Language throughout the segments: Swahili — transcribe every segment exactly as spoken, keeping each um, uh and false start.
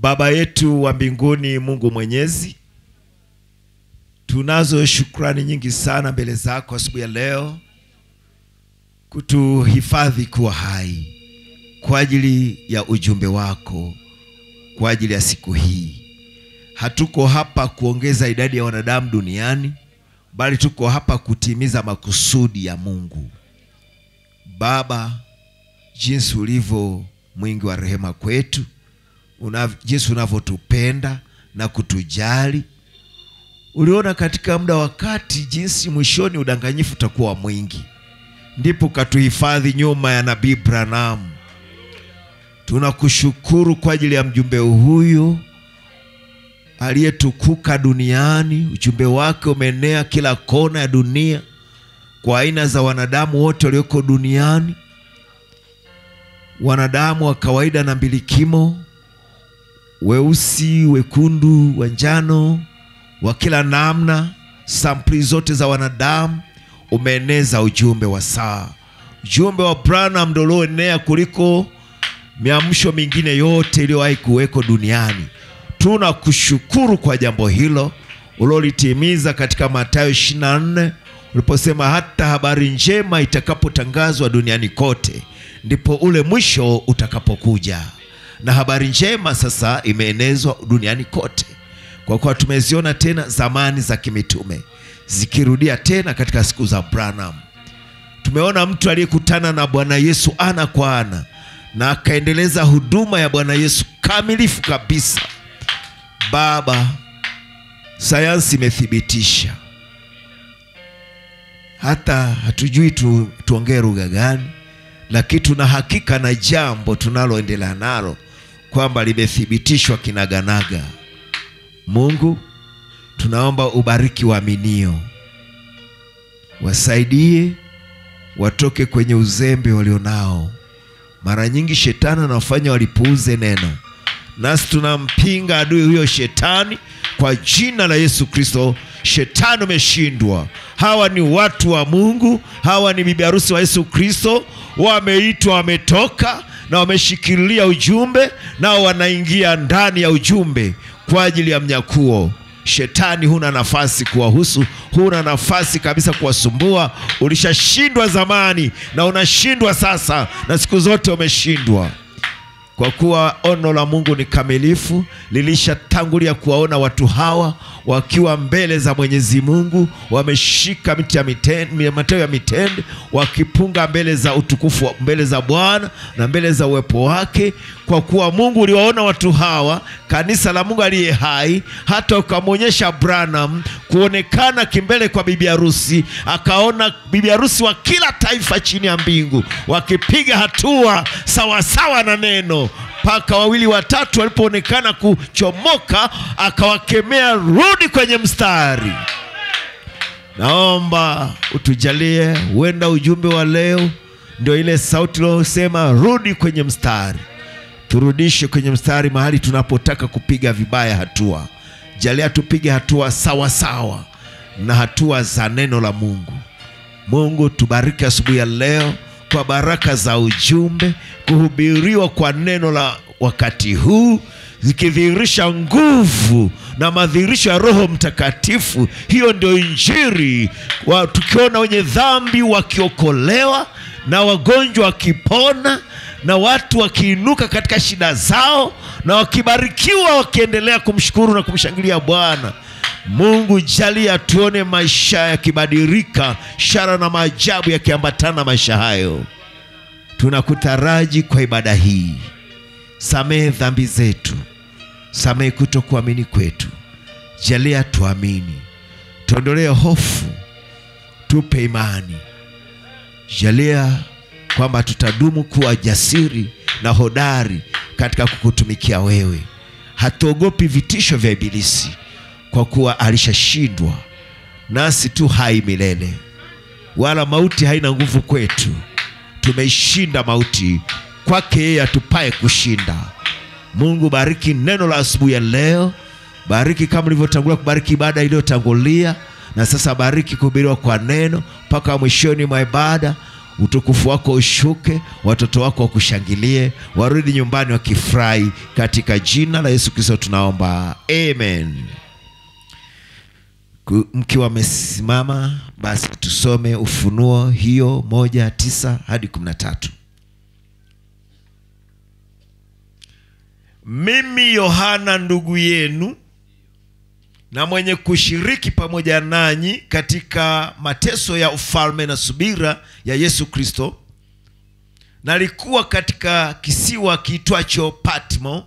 Baba yetu wa mbinguni, Mungu mwenyezi, tunazo shukrani nyingi sana mbele zako asubuhi ya leo kutuhifadhi kuwa hai kwa ajili ya ujumbe wako, kwa ajili ya siku hii. Hatuko hapa kuongeza idadi ya wanadamu duniani, bali tuko hapa kutimiza makusudi ya Mungu. Baba, jinsi ulivyo mwingi wa rehema kwetu, Una, Yesu unavyotupenda na kutujali. Uliona katika muda wakati jinsi mwishoni udanganyifu utakuwa mwingi, ndipo katuhifadhi nyuma ya nabii Branham. Tunakushukuru kwa ajili ya mjumbe huyu aliyetukuka duniani. Ujumbe wake umenea kila kona ya dunia kwa aina za wanadamu wote walioko duniani, wanadamu wa kawaida na mbilikimo, weusi, wekundu, wanjano, wa kila namna, sampli zote za wanadamu. Umeeneza ujumbe wa saa. Ujumbe wa Branham ndio ulioenea kuliko miamsho mingine yote iliyowahi kuweko duniani. Tunakushukuru kwa jambo hilo ulilotimiza katika Mathayo ishirini na nne, uliposema hata habari njema itakapotangazwa duniani kote ndipo ule mwisho utakapokuja. Na habari njema sasa imeenezwa duniani kote, kwa kuwa tumeziona tena zamani za kimitume zikirudia tena katika siku za Branham. Tumeona mtu aliyekutana na Bwana Yesu ana kwa ana na akaendeleza huduma ya Bwana Yesu kamilifu kabisa. Baba, sayansi imethibitisha, hata hatujui tu, tuongee lugha gani, lakini tuna hakika na jambo tunaloendelea nalo kwamba limethibitishwa kinaganaga. Mungu, tunaomba ubariki waaminio, wasaidie watoke kwenye uzembe walionao. Mara nyingi shetani anafanya walipuuze neno, nasi tunampinga adui huyo shetani kwa jina la Yesu Kristo. Shetani umeshindwa. Hawa ni watu wa Mungu, hawa ni bibi harusi wa Yesu Kristo, wameitwa, wametoka na wameshikilia ujumbe, nao wanaingia ndani ya ujumbe kwa ajili ya mnyakuo. Shetani, huna nafasi kuwahusu, huna nafasi kabisa kuwasumbua. Ulishashindwa zamani na unashindwa sasa, na siku zote umeshindwa. Kwa kuwa ono la Mungu ni kamilifu, lilishatangulia kuwaona watu hawa wakiwa mbele za Mwenyezi Mungu, wameshika miti ya mitende, matawi ya mitende, wakipunga mbele za utukufu, mbele za Bwana na mbele za uwepo wake. Kwa kuwa Mungu uliwaona watu hawa, kanisa la Mungu aliye hai, hata ukamwonyesha Branham kuonekana kimbele kwa bibi harusi. Akaona bibi harusi wa kila taifa chini ya mbingu wakipiga hatua sawa sawa na neno. Paka wawili watatu walipoonekana kuchomoka, akawakemea, rudi kwenye mstari. Naomba utujalie, wenda ujumbe wa leo ndio ile sauti iliyosema rudi kwenye mstari. Turudishe kwenye mstari mahali tunapotaka kupiga vibaya hatua. Jalia tupige hatua sawa sawa na hatua za neno la Mungu. Mungu, tubariki asubuhi ya leo kwa baraka za ujumbe, kuhubiriwa kwa neno la wakati huu, zikidhihirisha nguvu na madhihirisho ya Roho Mtakatifu. Hiyo ndio injili, tukiona wenye dhambi wakiokolewa na wagonjwa wakipona na watu wakiinuka katika shida zao na wakibarikiwa wakiendelea kumshukuru na kumshangilia Bwana. Mungu, jalia tuone maisha yakibadilika, ishara na maajabu yakiambatana maisha hayo. Tunakutaraji kwa ibada hii. Samehe dhambi zetu, samehe kutokuamini kwetu, jalia tuamini. Tuondolee hofu, tupe imani. Jalia kwamba tutadumu kuwa jasiri na hodari katika kukutumikia wewe. Hatuogopi vitisho vya ibilisi, kwa kuwa alishashindwa, nasi tu hai milele, wala mauti haina nguvu kwetu. Tumeishinda mauti, kwake yeye atupaye kushinda. Mungu, bariki neno la asubuhi ya leo. Bariki kama ulivyotangulia kubariki ibada iliyotangulia, na sasa bariki kuhubiriwa kwa neno mpaka mwishoni mwa ibada. utukufu wako ushuke, watoto wako wakushangilie, warudi nyumbani wakifurahi, katika jina la Yesu Kristo tunaomba, amen. Mkiwa mmesimama basi tusome Ufunuo hiyo moja tisa hadi kumi na tatu. Mimi Yohana ndugu yenu na mwenye kushiriki pamoja nanyi katika mateso ya ufalme na subira ya Yesu Kristo, nalikuwa katika kisiwa kiitwacho Patmo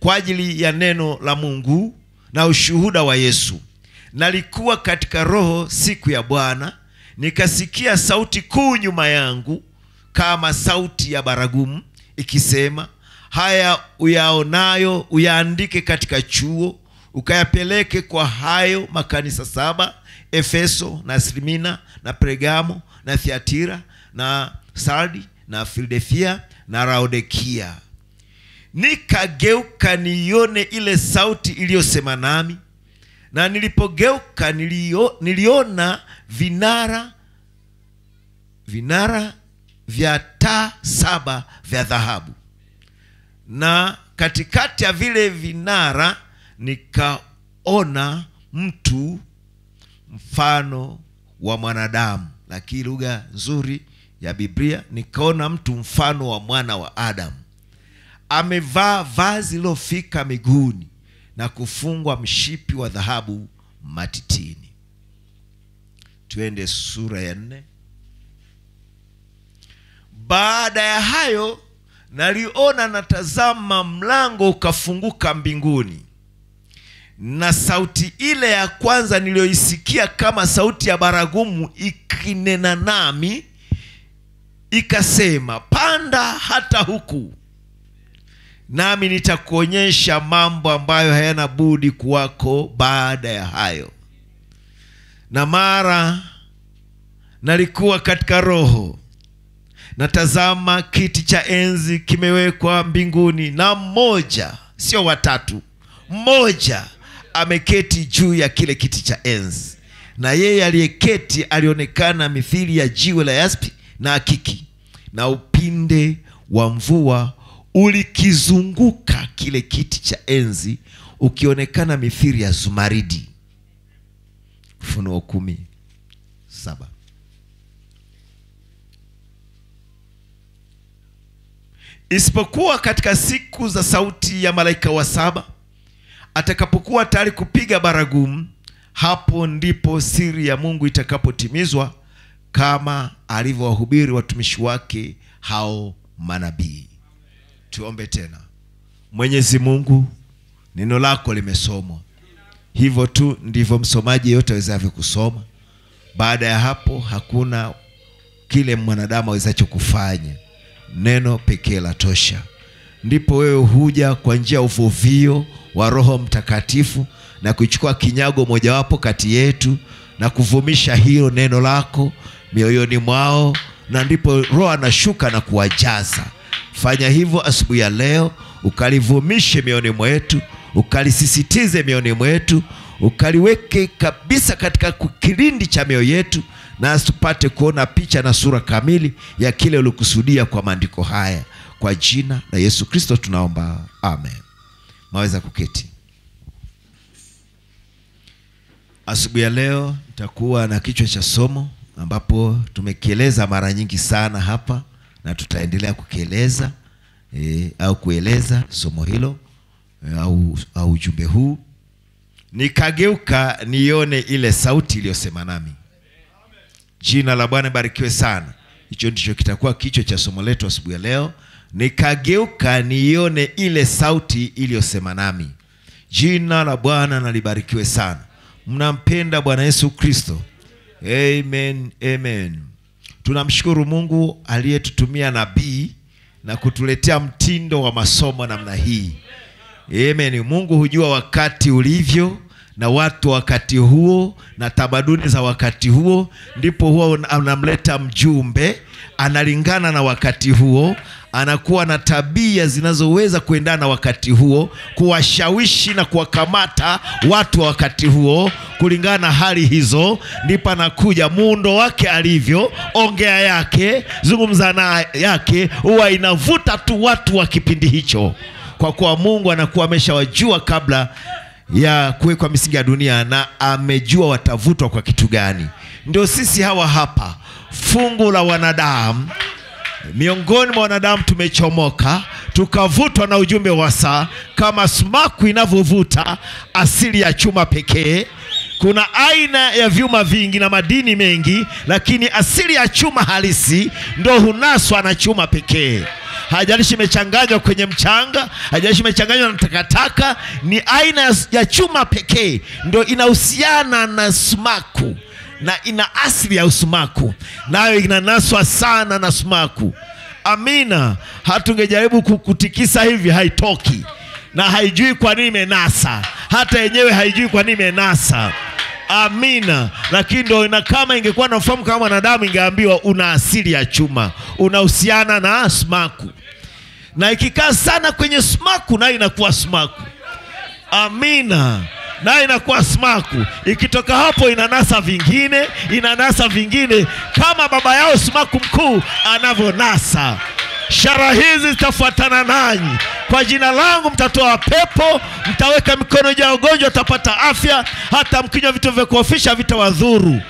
kwa ajili ya neno la Mungu na ushuhuda wa Yesu. Nalikuwa katika roho siku ya Bwana, nikasikia sauti kuu nyuma yangu kama sauti ya baragumu ikisema, haya uyaonayo uyaandike katika chuo, ukayapeleke kwa hayo makanisa saba, Efeso na Smyrna na Pergamon na Thyatira na Sardis na Philadelphia na Laodicea. Nikageuka nione ile sauti iliyosema nami, na nilipogeuka nilio, niliona vinara vinara vya taa saba vya dhahabu, na katikati ya vile vinara nikaona mtu mfano wa mwanadamu. Lakini lugha nzuri ya Biblia, nikaona mtu mfano wa mwana wa Adam, amevaa vazi lilofika miguuni na kufungwa mshipi wa dhahabu matitini. Tuende sura ya nne. Baada ya hayo naliona natazama, mlango ukafunguka mbinguni, na sauti ile ya kwanza niliyoisikia kama sauti ya baragumu ikinena nami ikasema, panda hata huku, nami nitakuonyesha mambo ambayo hayana budi kuwako baada ya hayo. Na mara nalikuwa katika roho, natazama kiti cha enzi kimewekwa mbinguni, na mmoja, sio watatu, mmoja ameketi juu ya kile kiti cha enzi, na yeye aliyeketi alionekana mithili ya jiwe la yaspi na akiki, na upinde wa mvua ulikizunguka kile kiti cha enzi ukionekana mithili ya zumaridi. Ufunuo kumi saba. Isipokuwa katika siku za sauti ya malaika wa saba, atakapokuwa tayari kupiga baragumu, hapo ndipo siri ya Mungu itakapotimizwa, kama alivyowahubiri watumishi wake hao manabii. Tuombe tena. Mwenyezi Mungu, neno lako limesomwa, hivyo tu ndivyo msomaji yote awezavyo kusoma. Baada ya hapo hakuna kile mwanadamu awezacho kufanya, neno pekee la tosha. Ndipo wewe huja kwa njia uvuvio wa Roho Mtakatifu na kuchukua kinyago mojawapo kati yetu na kuvumisha hilo neno lako mioyoni mwao, na ndipo Roho anashuka na kuwajaza. Fanya hivyo asubuhi ya leo, ukalivumishe mioni mwetu, ukalisisitize mioni mwetu, ukaliweke kabisa katika kilindi cha mioyo yetu, na asipate kuona picha na sura kamili ya kile ulikusudia kwa maandiko haya. Kwa jina la Yesu Kristo tunaomba, amen. Maweza kuketi. Asubuhi ya leo nitakuwa na kichwa cha somo ambapo tumekieleza mara nyingi sana hapa, na tutaendelea kukieleza e, au kueleza somo hilo e, au au ujumbe huu. Nikageuka nione ile sauti iliyosema nami. Jina la Bwana barikiwe sana. Hicho ndicho kitakuwa kichwa cha somo letu asubuhi ya leo. Nikageuka nione ile sauti iliyosema nami. Jina la Bwana nalibarikiwe sana. Mnampenda Bwana Yesu Kristo? Amen, amen. Tunamshukuru Mungu aliyetutumia nabii na kutuletea mtindo wa masomo namna hii. Amen. Mungu hujua wakati ulivyo na watu wakati huo na tamaduni za wakati huo, ndipo huwa anamleta mjumbe analingana na wakati huo, anakuwa na tabia zinazoweza kuendana na wakati huo, kuwashawishi na kuwakamata watu wa wakati huo kulingana na hali hizo. Ndipo anakuja muundo wake alivyo, ongea yake, zungumzana yake, huwa inavuta tu watu wa kipindi hicho, kwa kuwa Mungu anakuwa ameshawajua kabla ya kuwekwa misingi ya dunia, na amejua watavutwa kwa kitu gani. Ndio sisi hawa hapa, fungu la wanadamu, miongoni mwa wanadamu tumechomoka, tukavutwa na ujumbe wa saa, kama sumaku inavuvuta asili ya chuma pekee. Kuna aina ya vyuma vingi na madini mengi, lakini asili ya chuma halisi ndo hunaswa na chuma pekee. Hajalishi imechanganywa kwenye mchanga, hajalishi imechanganywa na takataka, ni aina ya chuma pekee ndio inahusiana na sumaku, na ina asili ya usumaku, nayo inanaswa sana na sumaku. Amina. Hatungejaribu kukutikisa hivi, haitoki, na haijui kwa nini imenasa, hata yenyewe haijui kwa nini imenasa. Amina. Lakini ndio ina, kama ingekuwa na ufahamu kama wanadamu, ingeambiwa una asili ya chuma, unahusiana na sumaku, na ikikaa sana kwenye sumaku na inakuwa sumaku. Amina. Na inakuwa sumaku, ikitoka hapo inanasa vingine, inanasa vingine, kama baba yao sumaku mkuu anavonasa. Shara hizi zitafuatana nanyi: kwa jina langu mtatoa pepo, mtaweka mikono juu ya wagonjwa watapata afya, hata mkinywa vitu vya kuofisha vitawadhuru.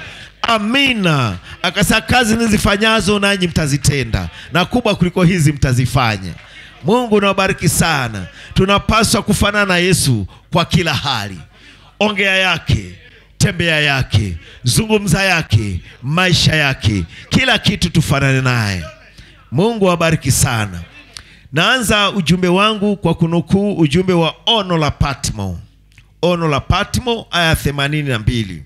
Amina. Akasema kazi nizifanyazo nanyi mtazitenda, na kubwa kuliko hizi mtazifanya. Mungu nawabariki sana. Tunapaswa kufanana na Yesu kwa kila hali: ongea yake, tembea yake, zungumza yake, maisha yake, kila kitu tufanane naye. Mungu abariki sana. Naanza ujumbe wangu kwa kunukuu ujumbe wa ono la Patmo. Ono la Patmo aya themanini na mbili.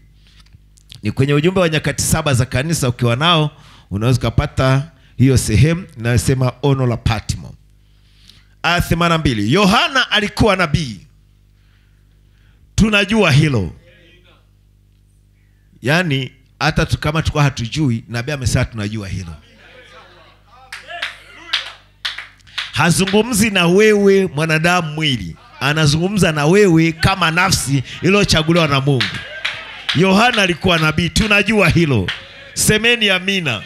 Ni kwenye ujumbe wa nyakati saba za kanisa, ukiwa nao unaweza kupata hiyo sehemu inayosema ono la Patmo. Aya themanini na mbili. Yohana alikuwa nabii. Tunajua hilo. Yani hata kama tukua hatujui, nabii amesema tunajua hilo. Hazungumzi na wewe mwanadamu mwili, anazungumza na wewe kama nafsi iliyochaguliwa na Mungu. Yohana alikuwa nabii, tunajua hilo. Semeni amina.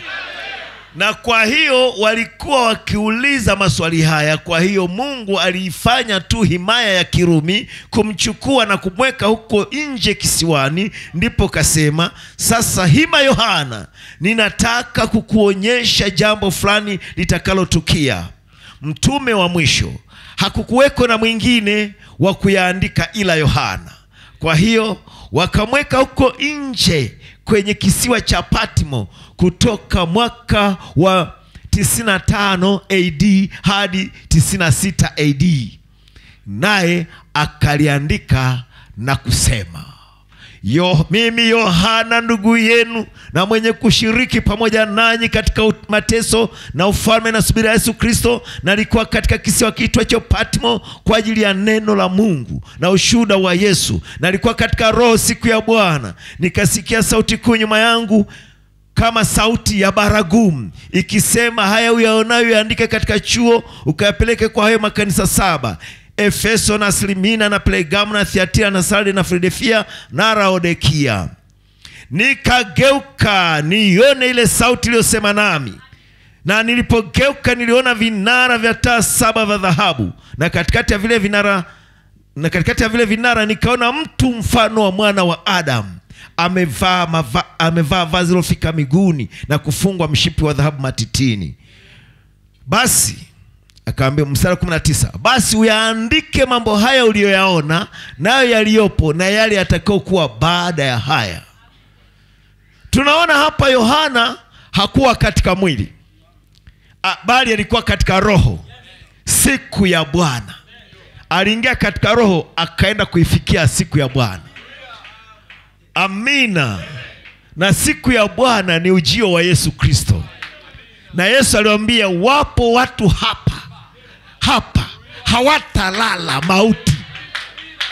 Na kwa hiyo walikuwa wakiuliza maswali haya, kwa hiyo Mungu aliifanya tu himaya ya Kirumi kumchukua na kumweka huko nje kisiwani. Ndipo kasema, sasa hima Yohana, ninataka kukuonyesha jambo fulani litakalotukia. Mtume wa mwisho, hakukuweko na mwingine wa kuyaandika ila Yohana. Kwa hiyo wakamweka huko nje kwenye kisiwa cha Patmo kutoka mwaka wa tisini na tano A D hadi tisini na sita A D, naye akaliandika na kusema, Yo, mimi Yohana ndugu yenu na mwenye kushiriki pamoja nanyi katika mateso na ufalme na subira Yesu Kristo, nalikuwa katika kisiwa kiitwacho Patmo kwa ajili ya neno la Mungu na ushuhuda wa Yesu. Nalikuwa katika roho siku ya Bwana, nikasikia sauti kuu nyuma yangu kama sauti ya baragumu ikisema, haya uyaonayo yaandike katika chuo ukayapeleke kwa hayo makanisa saba: Efeso na Smyrna na Pergamon na Thyatira na Sardis na Philadelphia na Laodicea. Nikageuka nione ile sauti iliyosema nami, na nilipogeuka niliona vinara vya taa saba vya dhahabu, na katikati ya vile vinara na katikati ya vile vinara nikaona mtu mfano wa mwana wa Adamu, amevaa mava, amevaa vazi lilofika miguuni na kufungwa mshipi wa dhahabu matitini. Basi akaambia, mstari kumi na tisa, basi uyaandike mambo haya uliyoyaona, nayo yaliyopo, na yale yatakao kuwa baada ya haya. Tunaona hapa Yohana hakuwa katika mwili, bali alikuwa katika roho. Siku ya Bwana aliingia katika roho, akaenda kuifikia siku ya Bwana. Amina. Na siku ya Bwana ni ujio wa Yesu Kristo. Na Yesu aliwaambia, wapo watu hapa hapa hawatalala mauti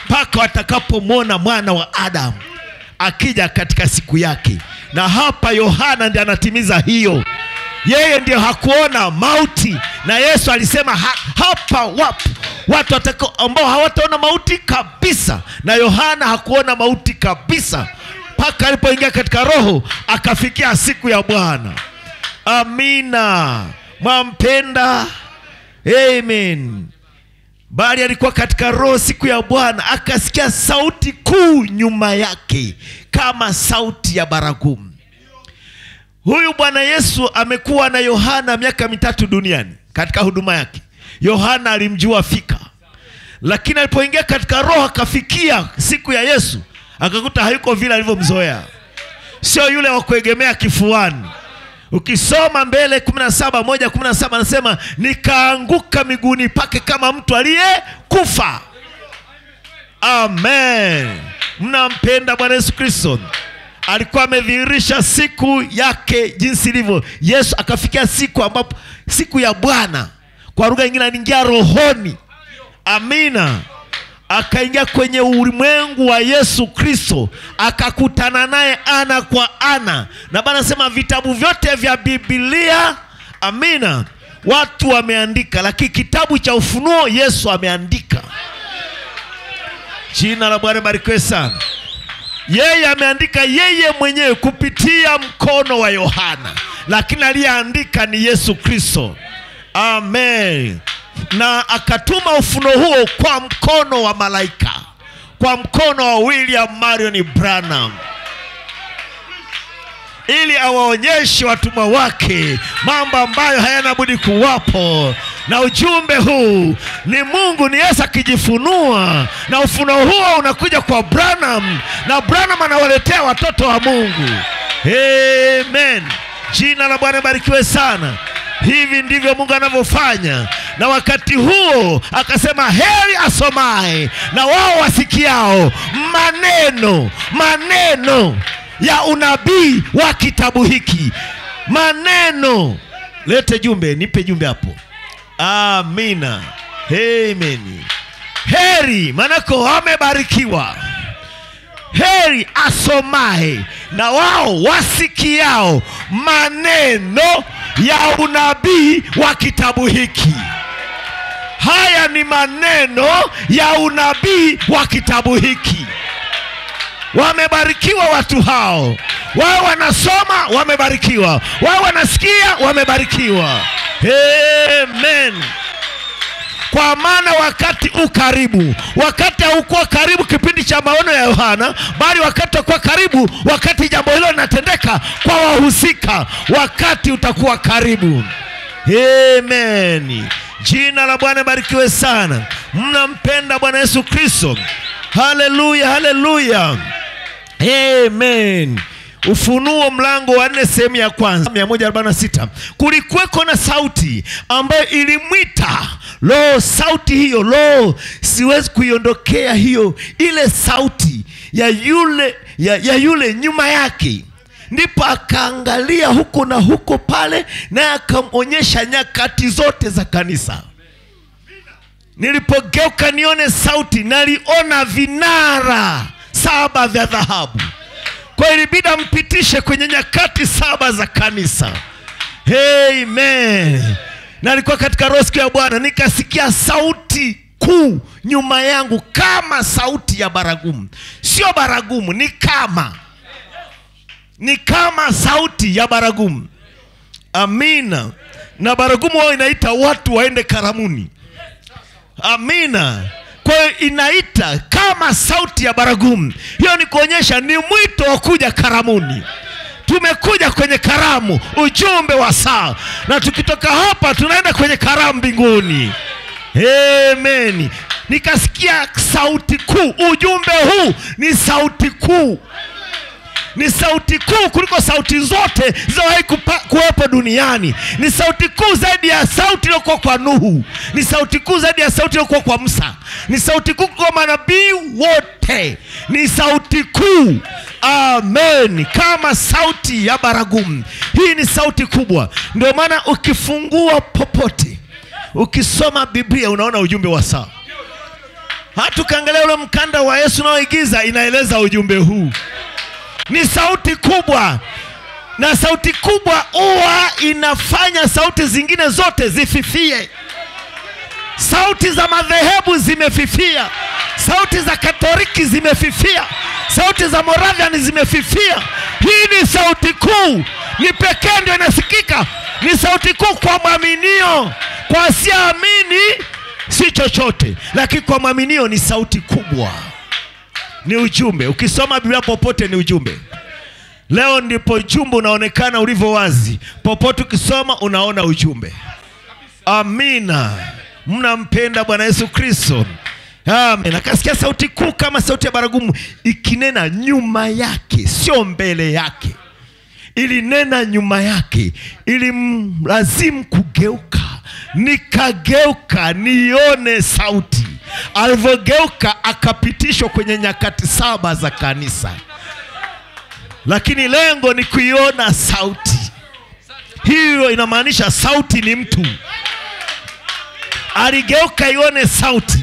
mpaka watakapomwona mwana wa Adamu akija katika siku yake. Na hapa Yohana ndiye anatimiza hiyo. Yeye ndiyo hakuona mauti, na Yesu alisema ha, hapa wapo watu watako ambao hawataona mauti kabisa. Na Yohana hakuona mauti kabisa mpaka alipoingia katika roho akafikia siku ya Bwana. Amina. Mwampenda. Amen. Bali alikuwa katika roho siku ya Bwana, akasikia sauti kuu nyuma yake kama sauti ya baragumu. Huyu Bwana Yesu amekuwa na Yohana miaka mitatu duniani katika huduma yake. Yohana alimjua fika, lakini alipoingia katika roho akafikia siku ya Yesu akakuta hayuko vile alivyomzoea. Sio yule wa kuegemea kifuani. Ukisoma mbele kumi na saba moja kumi na saba anasema nikaanguka miguuni pake kama mtu aliye kufa. Amen. Mnampenda Bwana Yesu Kristo. Alikuwa amedhihirisha siku yake jinsi ilivyo. Yesu akafikia siku ambapo siku ya Bwana kwa lugha nyingine anaingia rohoni. Amina. Akaingia kwenye ulimwengu wa Yesu Kristo, akakutana naye ana kwa ana. Na Bwana anasema vitabu vyote vya Biblia, amina, watu wameandika, lakini kitabu cha Ufunuo Yesu ameandika. Jina la Bwana barikiwe sana. Yeye ameandika yeye mwenyewe kupitia mkono wa Yohana, lakini aliyeandika ni Yesu Kristo. Amen. Na akatuma ufunuo huo kwa mkono wa malaika, kwa mkono wa William Marrion Branham, ili awaonyeshe watumwa wake mambo ambayo hayana budi kuwapo. Na ujumbe huu ni Mungu, ni Yesu akijifunua, na ufunuo huo unakuja kwa Branham, na Branham anawaletea watoto wa Mungu. Amen. Jina la Bwana barikiwe sana. Hivi ndivyo Mungu anavyofanya. Na wakati huo akasema heri asomae na wao wasikiao maneno maneno ya unabii wa kitabu hiki. Maneno. Lete jumbe, nipe jumbe hapo. Amina. Amen. Heri manako amebarikiwa. Heri asomae na wao wasikiao maneno ya unabii wa kitabu hiki. Haya ni maneno ya unabii wa kitabu hiki. Wamebarikiwa watu hao. Wao wanasoma wamebarikiwa, wao wanasikia wamebarikiwa. Amen. Kwa maana wakati ukaribu, wakati haukuwa karibu kipindi cha maono ya Yohana, bali wakati kwa karibu, wakati jambo hilo linatendeka kwa wahusika, wakati utakuwa karibu. Amen. Jina la Bwana barikiwe sana. Mnampenda Bwana Yesu Kristo. Haleluya, haleluya. Amen. Ufunuo mlango wa nne sehemu ya kwanza mia moja arobaini na sita. Kulikuweko na sauti ambayo ilimwita. Lo, sauti hiyo, lo, siwezi kuiondokea hiyo. Ile sauti ya yule ya, ya yule nyuma yake. Ndipo akaangalia huko na huko pale, na akamonyesha nyakati zote za kanisa. Nilipogeuka nione sauti, naliona vinara saba vya dhahabu. Kwa ilibidi mpitishe kwenye nyakati saba za kanisa. Amen. Na alikuwa katika roho ya Bwana, nikasikia sauti kuu nyuma yangu kama sauti ya baragumu. Sio baragumu, ni kama ni kama sauti ya baragumu. Amina. Na baragumu wao inaita watu waende karamuni. Amina. Kwa inaita kama sauti ya baragumu. Hiyo ni kuonyesha ni mwito wa kuja karamuni. Tumekuja kwenye karamu, ujumbe wa saa. Na tukitoka hapa tunaenda kwenye karamu mbinguni. Amen. Nikasikia sauti kuu. Ujumbe huu ni sauti kuu. Ni sauti kuu kuliko sauti zote zilizowahi kuwepo duniani. Ni sauti kuu zaidi ya sauti iliyokuwa kwa Nuhu. Ni sauti kuu zaidi ya sauti iliyokuwa kwa Musa. Ni sauti kuu kwa manabii wote. Ni sauti kuu. Amen. Kama sauti ya baragumu. Hii ni sauti kubwa. Ndio maana ukifungua popote, ukisoma Biblia unaona ujumbe wa saa. Hata ukiangalia ule mkanda wa Yesu unaoigiza inaeleza ujumbe huu. Ni sauti kubwa. Na sauti kubwa huwa inafanya sauti zingine zote zififie. Sauti za madhehebu zimefifia. Sauti za Katoliki zimefifia. Sauti za Moravian zimefifia. Hii ni sauti kuu. Ni pekee ndio inasikika. Ni sauti kuu kwa mwaminio. Kwa siamini si chochote, lakini kwa mwaminio ni sauti kubwa. Ni ujumbe. Ukisoma Biblia popote ni ujumbe. Leo ndipo ujumbe unaonekana ulivyo wazi. Popote ukisoma unaona ujumbe. Amina. Mnampenda Bwana Yesu Kristo. Amen. Akasikia sauti kuu kama sauti ya baragumu ikinena nyuma yake, sio mbele yake. Ilinena nyuma yake, ilimlazimu kugeuka. Nikageuka nione sauti. Alivogeuka akapitishwa kwenye nyakati saba za kanisa. Lakini lengo ni kuiona sauti. Hiyo inamaanisha sauti ni mtu. Aligeuka ione sauti.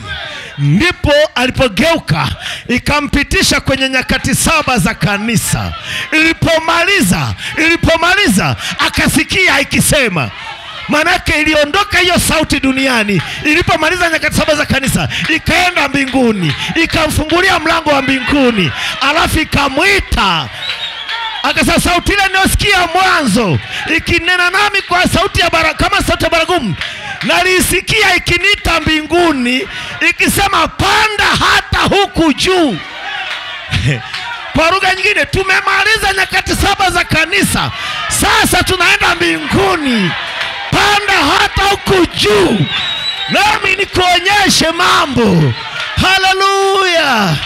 Ndipo alipogeuka ikampitisha kwenye nyakati saba za kanisa. Ilipomaliza, ilipomaliza akasikia ikisema. Manake iliondoka hiyo sauti duniani, ilipomaliza nyakati saba za kanisa, ikaenda mbinguni, ikamfungulia mlango wa mbinguni, alafu ikamwita. Akasema sauti ile niliyosikia mwanzo ikinena nami kwa sauti ya baraka kama sauti ya baragumu, nalisikia ikiniita mbinguni ikisema panda hata huku juu. Kwa lugha nyingine, tumemaliza nyakati saba za kanisa, sasa tunaenda mbinguni. Panda hata huku juu nami nikuonyeshe mambo. Hallelujah.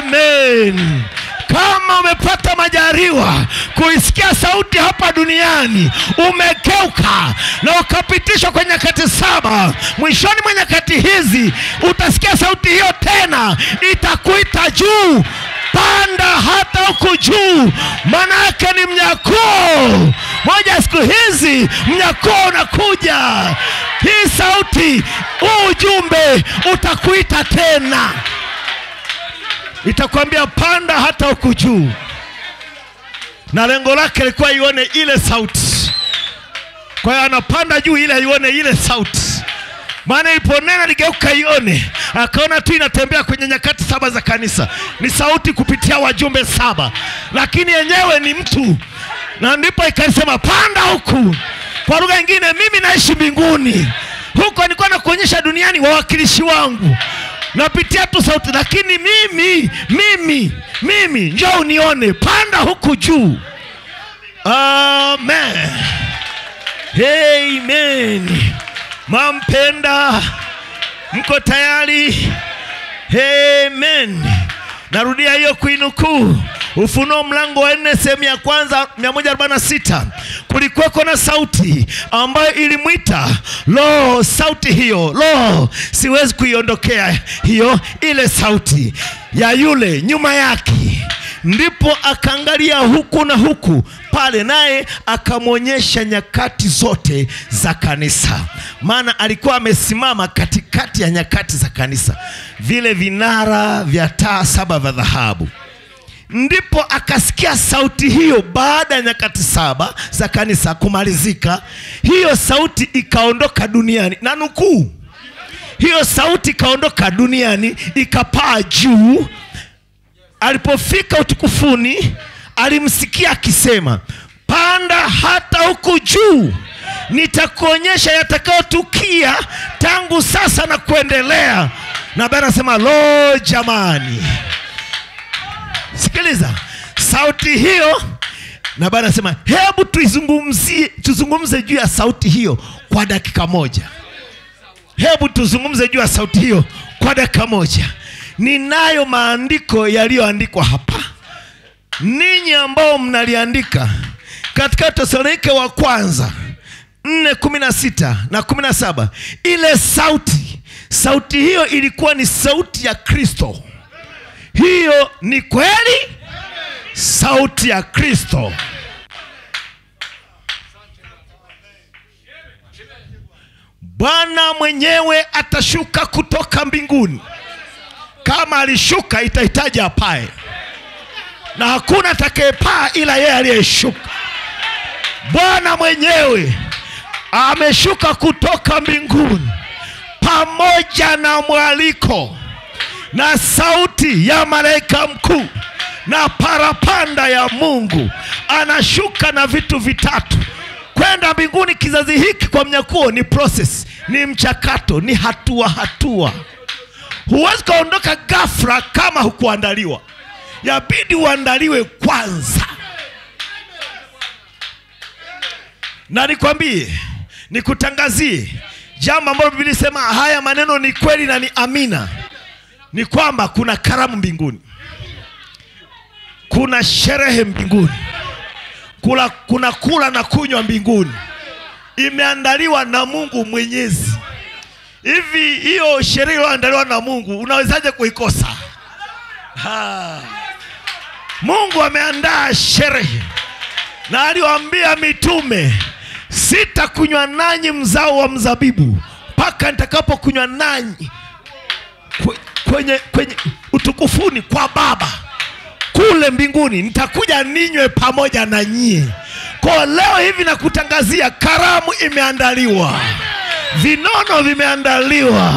Amen. Kama umepata majariwa kuisikia sauti hapa duniani, umegeuka na ukapitishwa kwenye nyakati saba, mwishoni mwa nyakati hizi utasikia sauti hiyo tena, itakuita juu. Panda hata huku juu, manake ni mnyakuo. Moja siku hizi mnyakuo unakuja. Hii sauti, ujumbe utakuita tena. Itakwambia panda hata huku juu. Na lengo lake likuwa ione ile sauti. Kwa hiyo anapanda juu ile ione ile sauti. Maana iliponena ligeuka ione. Akaona tu inatembea kwenye nyakati saba za kanisa. Ni sauti kupitia wajumbe saba. Lakini yenyewe ni mtu. Na ndipo ikasema panda huku. Kwa lugha nyingine, mimi naishi mbinguni. Huko nilikuwa nakuonyesha duniani wawakilishi wangu. Napitia tu sauti, lakini mimi, mimi, mimi, njoo nione, panda huku juu. Amen. Amen. Mampenda, mko tayari? Amen. Narudia hiyo kuinukuu. Ufunuo mlango wa nne sehemu ya kwanza mia moja arobaini na sita. Kulikuwa na sauti ambayo ilimuita. Lo, sauti hiyo, lo, siwezi kuiondokea hiyo. Ile sauti ya yule nyuma yake. Ndipo akaangalia huku na huku pale, naye akamwonyesha nyakati zote za kanisa. Maana alikuwa amesimama katikati ya nyakati za kanisa, vile vinara vya taa saba vya dhahabu. Ndipo akasikia sauti hiyo baada ya nyakati saba za kanisa kumalizika. Hiyo sauti ikaondoka duniani. Na nukuu, hiyo sauti ikaondoka duniani ikapaa juu. Alipofika utukufuni, alimsikia akisema, panda hata huku juu, nitakuonyesha yatakayotukia tangu sasa na kuendelea. Na Bwana anasema, lo jamani. Sikiliza sauti hiyo. Na Bwana anasema, hebu tuizungumzie, tuzungumze juu ya sauti hiyo kwa dakika moja. Hebu tuzungumze juu ya sauti hiyo kwa dakika moja. Ninayo maandiko yaliyoandikwa hapa. Ninyi ambao mnaliandika katika Tesalonika wa kwanza nne kumi na sita na kumi na saba, ile sauti, sauti hiyo ilikuwa ni sauti ya Kristo. Hiyo ni kweli sauti ya Kristo. Bwana mwenyewe atashuka kutoka mbinguni. Kama alishuka itahitaji apae. na hakuna atakayepaa ila yeye aliyeshuka. Bwana mwenyewe ameshuka kutoka mbinguni pamoja na mwaliko na sauti ya malaika mkuu na parapanda ya Mungu. Anashuka na vitu vitatu kwenda mbinguni. Kizazi hiki kwa mnyakuo ni process, ni mchakato, ni hatua hatua. Huwezi kuondoka ghafla kama hukuandaliwa. Yabidi uandaliwe kwanza. Na nikwambie, nikutangazie jambo ambalo Biblia inasema haya maneno ni kweli na ni amina. Ni kwamba kuna karamu mbinguni. Kuna sherehe mbinguni. Kula, kuna kula na kunywa mbinguni. Imeandaliwa na Mungu Mwenyezi. Hivi hiyo sherehe iliyoandaliwa na Mungu unawezaje kuikosa? Ha. Mungu ameandaa sherehe. Na aliwaambia mitume, sitakunywa nanyi mzao wa mzabibu mpaka nitakapokunywa nanyi kwenye kwenye utukufuni kwa Baba. Kule mbinguni nitakuja ninywe pamoja na nyie. Kwa leo hivi nakutangazia karamu imeandaliwa. Vinono vimeandaliwa.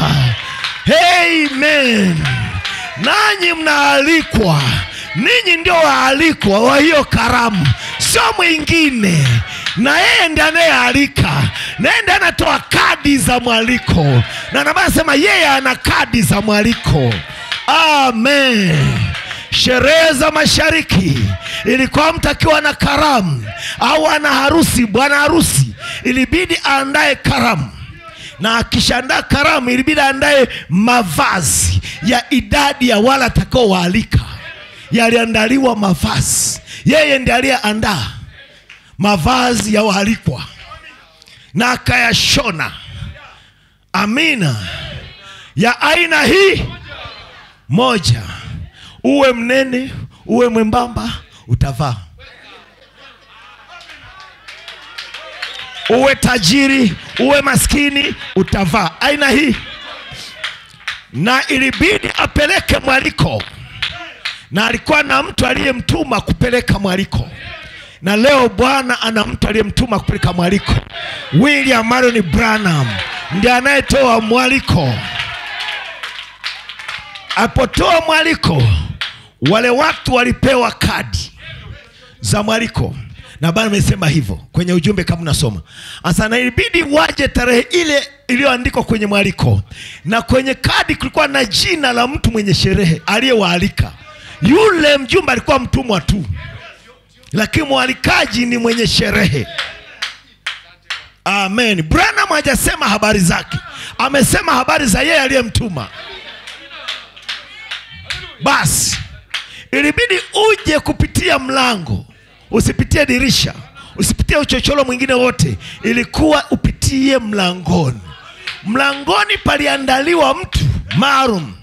Amen. Nanyi mnaalikwa. Ninyi ndio waalikwa wa hiyo karamu, sio mwingine. Na yeye ndiye anayealika. Na yeye ndiye anatoa kadi za mwaliko. Na anasema yeye ana kadi za mwaliko. Amen. Sherehe za mashariki ilikuwa mtakiwa na karamu au ana harusi, bwana harusi ilibidi aandae karamu. Na akishaandaa karamu ilibidi aandae mavazi ya idadi ya wala atakaowaalika. Yaliandaliwa mavazi. Yeye ndiye aliyeandaa mavazi ya waalikwa na akayashona. Amina. Ya aina hii moja, uwe mnene, uwe mwembamba, utavaa. Uwe tajiri, uwe maskini, utavaa. Aina hii. Na ilibidi apeleke mwaliko. Na alikuwa na mtu aliyemtuma kupeleka mwaliko. Na leo Bwana ana mtu aliyemtuma kupeleka mwaliko. William Marrion Branham ndiye anayetoa mwaliko. Alipotoa mwaliko, wale watu walipewa kadi za mwaliko. Na Bwana amesema hivyo kwenye ujumbe kama unasoma. Asana ilibidi waje tarehe ile iliyoandikwa kwenye mwaliko. Na kwenye kadi kulikuwa na jina la mtu mwenye sherehe aliyewaalika. Yule mjumbe alikuwa mtumwa tu, lakini mwalikaji ni mwenye sherehe. Amen. Branham hajasema habari zake. Amesema habari za yeye aliyemtuma. Basi ilibidi uje kupitia mlango, usipitie dirisha, usipitie uchochoro mwingine wote. Ilikuwa upitie mlangoni. Mlangoni paliandaliwa mtu maalum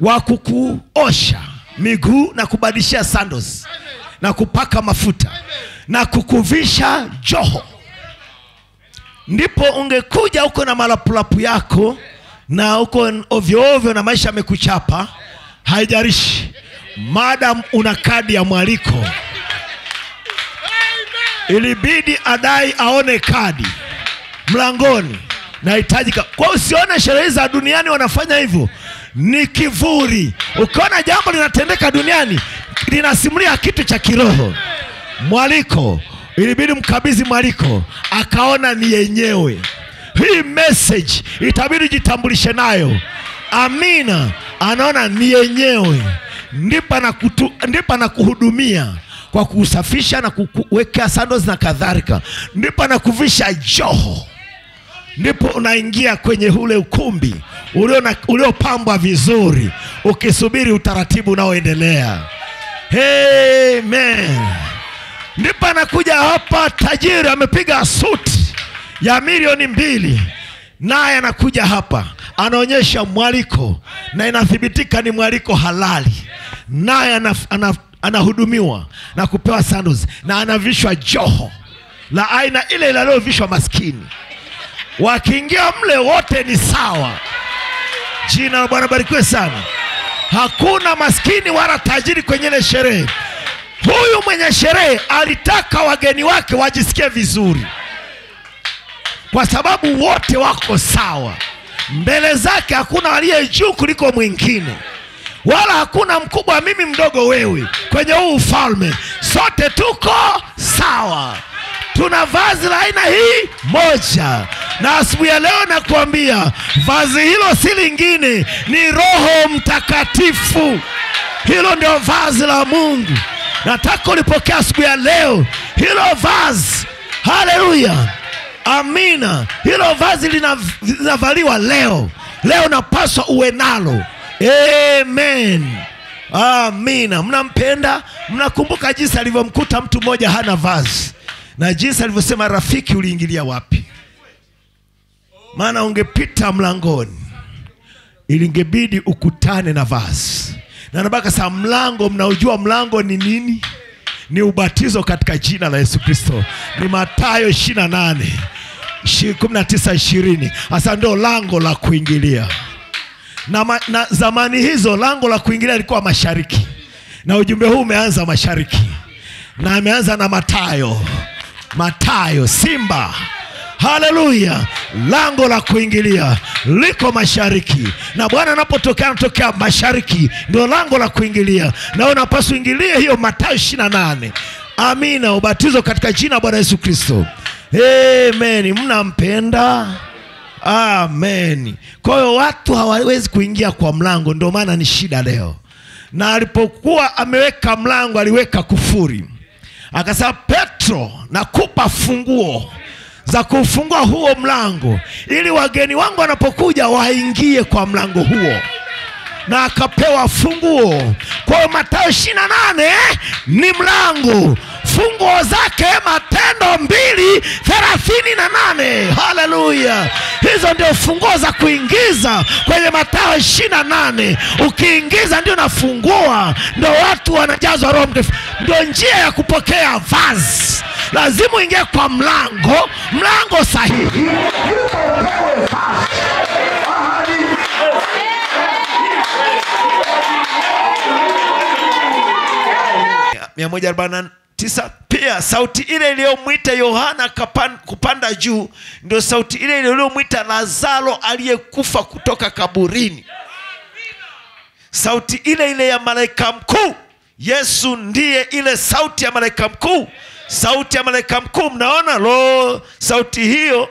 wa kukuosha miguu na kubadilishia sandals na kupaka mafuta na kukuvisha joho. Ndipo ungekuja uko na malapulapu yako na uko ovyo ovyo na maisha amekuchapa, haijalishi, madam una kadi ya mwaliko. Ilibidi adai aone kadi mlangoni. Nahitajika. Kwa usione sherehe za duniani wanafanya hivyo. Ni kivuli. Ukiona jambo linatendeka duniani linasimulia kitu cha kiroho. Mwaliko, ilibidi mkabidhi mwaliko akaona ni yenyewe. Hii message itabidi jitambulishe nayo. Amina. Anaona ni yenyewe. Ndipa na, kutu, ndipa na kuhudumia kwa kusafisha na kuwekea sandals na kadhalika. Ndipa na kuvisha joho. Ndipo unaingia kwenye hule ukumbi uliopambwa vizuri, ukisubiri utaratibu unaoendelea. Amen. Ndipo anakuja hapa tajiri amepiga suti ya milioni mbili. Naye anakuja hapa, anaonyesha mwaliko na inathibitika ni mwaliko halali. Naye anahudumiwa na kupewa sandals na anavishwa joho la aina ile ile aliyovishwa maskini. Wakiingia mle wote ni sawa. Jina la Bwana barikiwe sana. Hakuna maskini wala tajiri kwenye ile sherehe. Huyu mwenye sherehe alitaka wageni wake wajisikie vizuri, kwa sababu wote wako sawa mbele zake. Hakuna aliye juu kuliko mwingine, wala hakuna mkubwa mimi mdogo wewe kwenye huu ufalme. Sote tuko sawa, tuna vazi la aina hii moja. Na asubuhi ya leo nakuambia vazi hilo si lingine, ni Roho Mtakatifu. Hilo ndio vazi la Mungu. Nataka ulipokea asubuhi ya leo hilo vazi. Haleluya, amina. Hilo vazi linavaliwa leo. Leo napaswa uwe nalo. Amen, amina. Mnampenda, mnakumbuka jinsi alivyomkuta mtu mmoja hana vazi, na jinsi alivyosema, rafiki, uliingilia wapi? Maana ungepita mlangoni, ilingebidi ukutane na vazi. Na nabaka saa mlango, mnaujua mlango ni nini? Ni ubatizo katika jina la Yesu Kristo. Ni Mathayo ishirini na nane kumi na tisa ishirini. Asa ndio lango la kuingilia. Na, ma, na zamani hizo lango la kuingilia likuwa mashariki. Na ujumbe huu umeanza mashariki. Na ameanza na Mathayo. Mathayo Simba. Haleluya. Lango la kuingilia liko mashariki, na Bwana anapotokea anatokea mashariki. Ndio lango la kuingilia, na unapaswa uingilie hiyo Mathayo ishirini na nane. Amina. Ubatizo katika jina Bwana Yesu Kristo. Amen. Mnampenda? Amen. Kwa hiyo watu hawawezi kuingia kwa mlango, ndio maana ni shida leo. Na alipokuwa ameweka mlango aliweka kufuri. Akasema, Petro, nakupa funguo za kufungua huo mlango, ili wageni wangu wanapokuja waingie kwa mlango huo. Na akapewa funguo. Kwa Mathayo ishirini na nane eh, ni mlango. Funguo zake Matendo mbili thelathini na nane. Haleluya. Hizo ndio funguo za kuingiza kwenye Mathayo ishirini na nane. Ukiingiza ndio nafungua, ndio watu wanajazwa Roho Mtakatifu. Ndio njia ya kupokea vazi. Lazima uingie kwa mlango, mlango sahihi. mia moja arobaini na tisa. Pia sauti ile iliyomwita Yohana kupanda juu ndio sauti ile iliyomwita Lazaro aliyekufa kutoka kaburini. Sauti ile ile ya malaika mkuu. Yesu ndiye ile sauti ya malaika mkuu. Sauti ya malaika mkuu, mnaona? Lo, sauti hiyo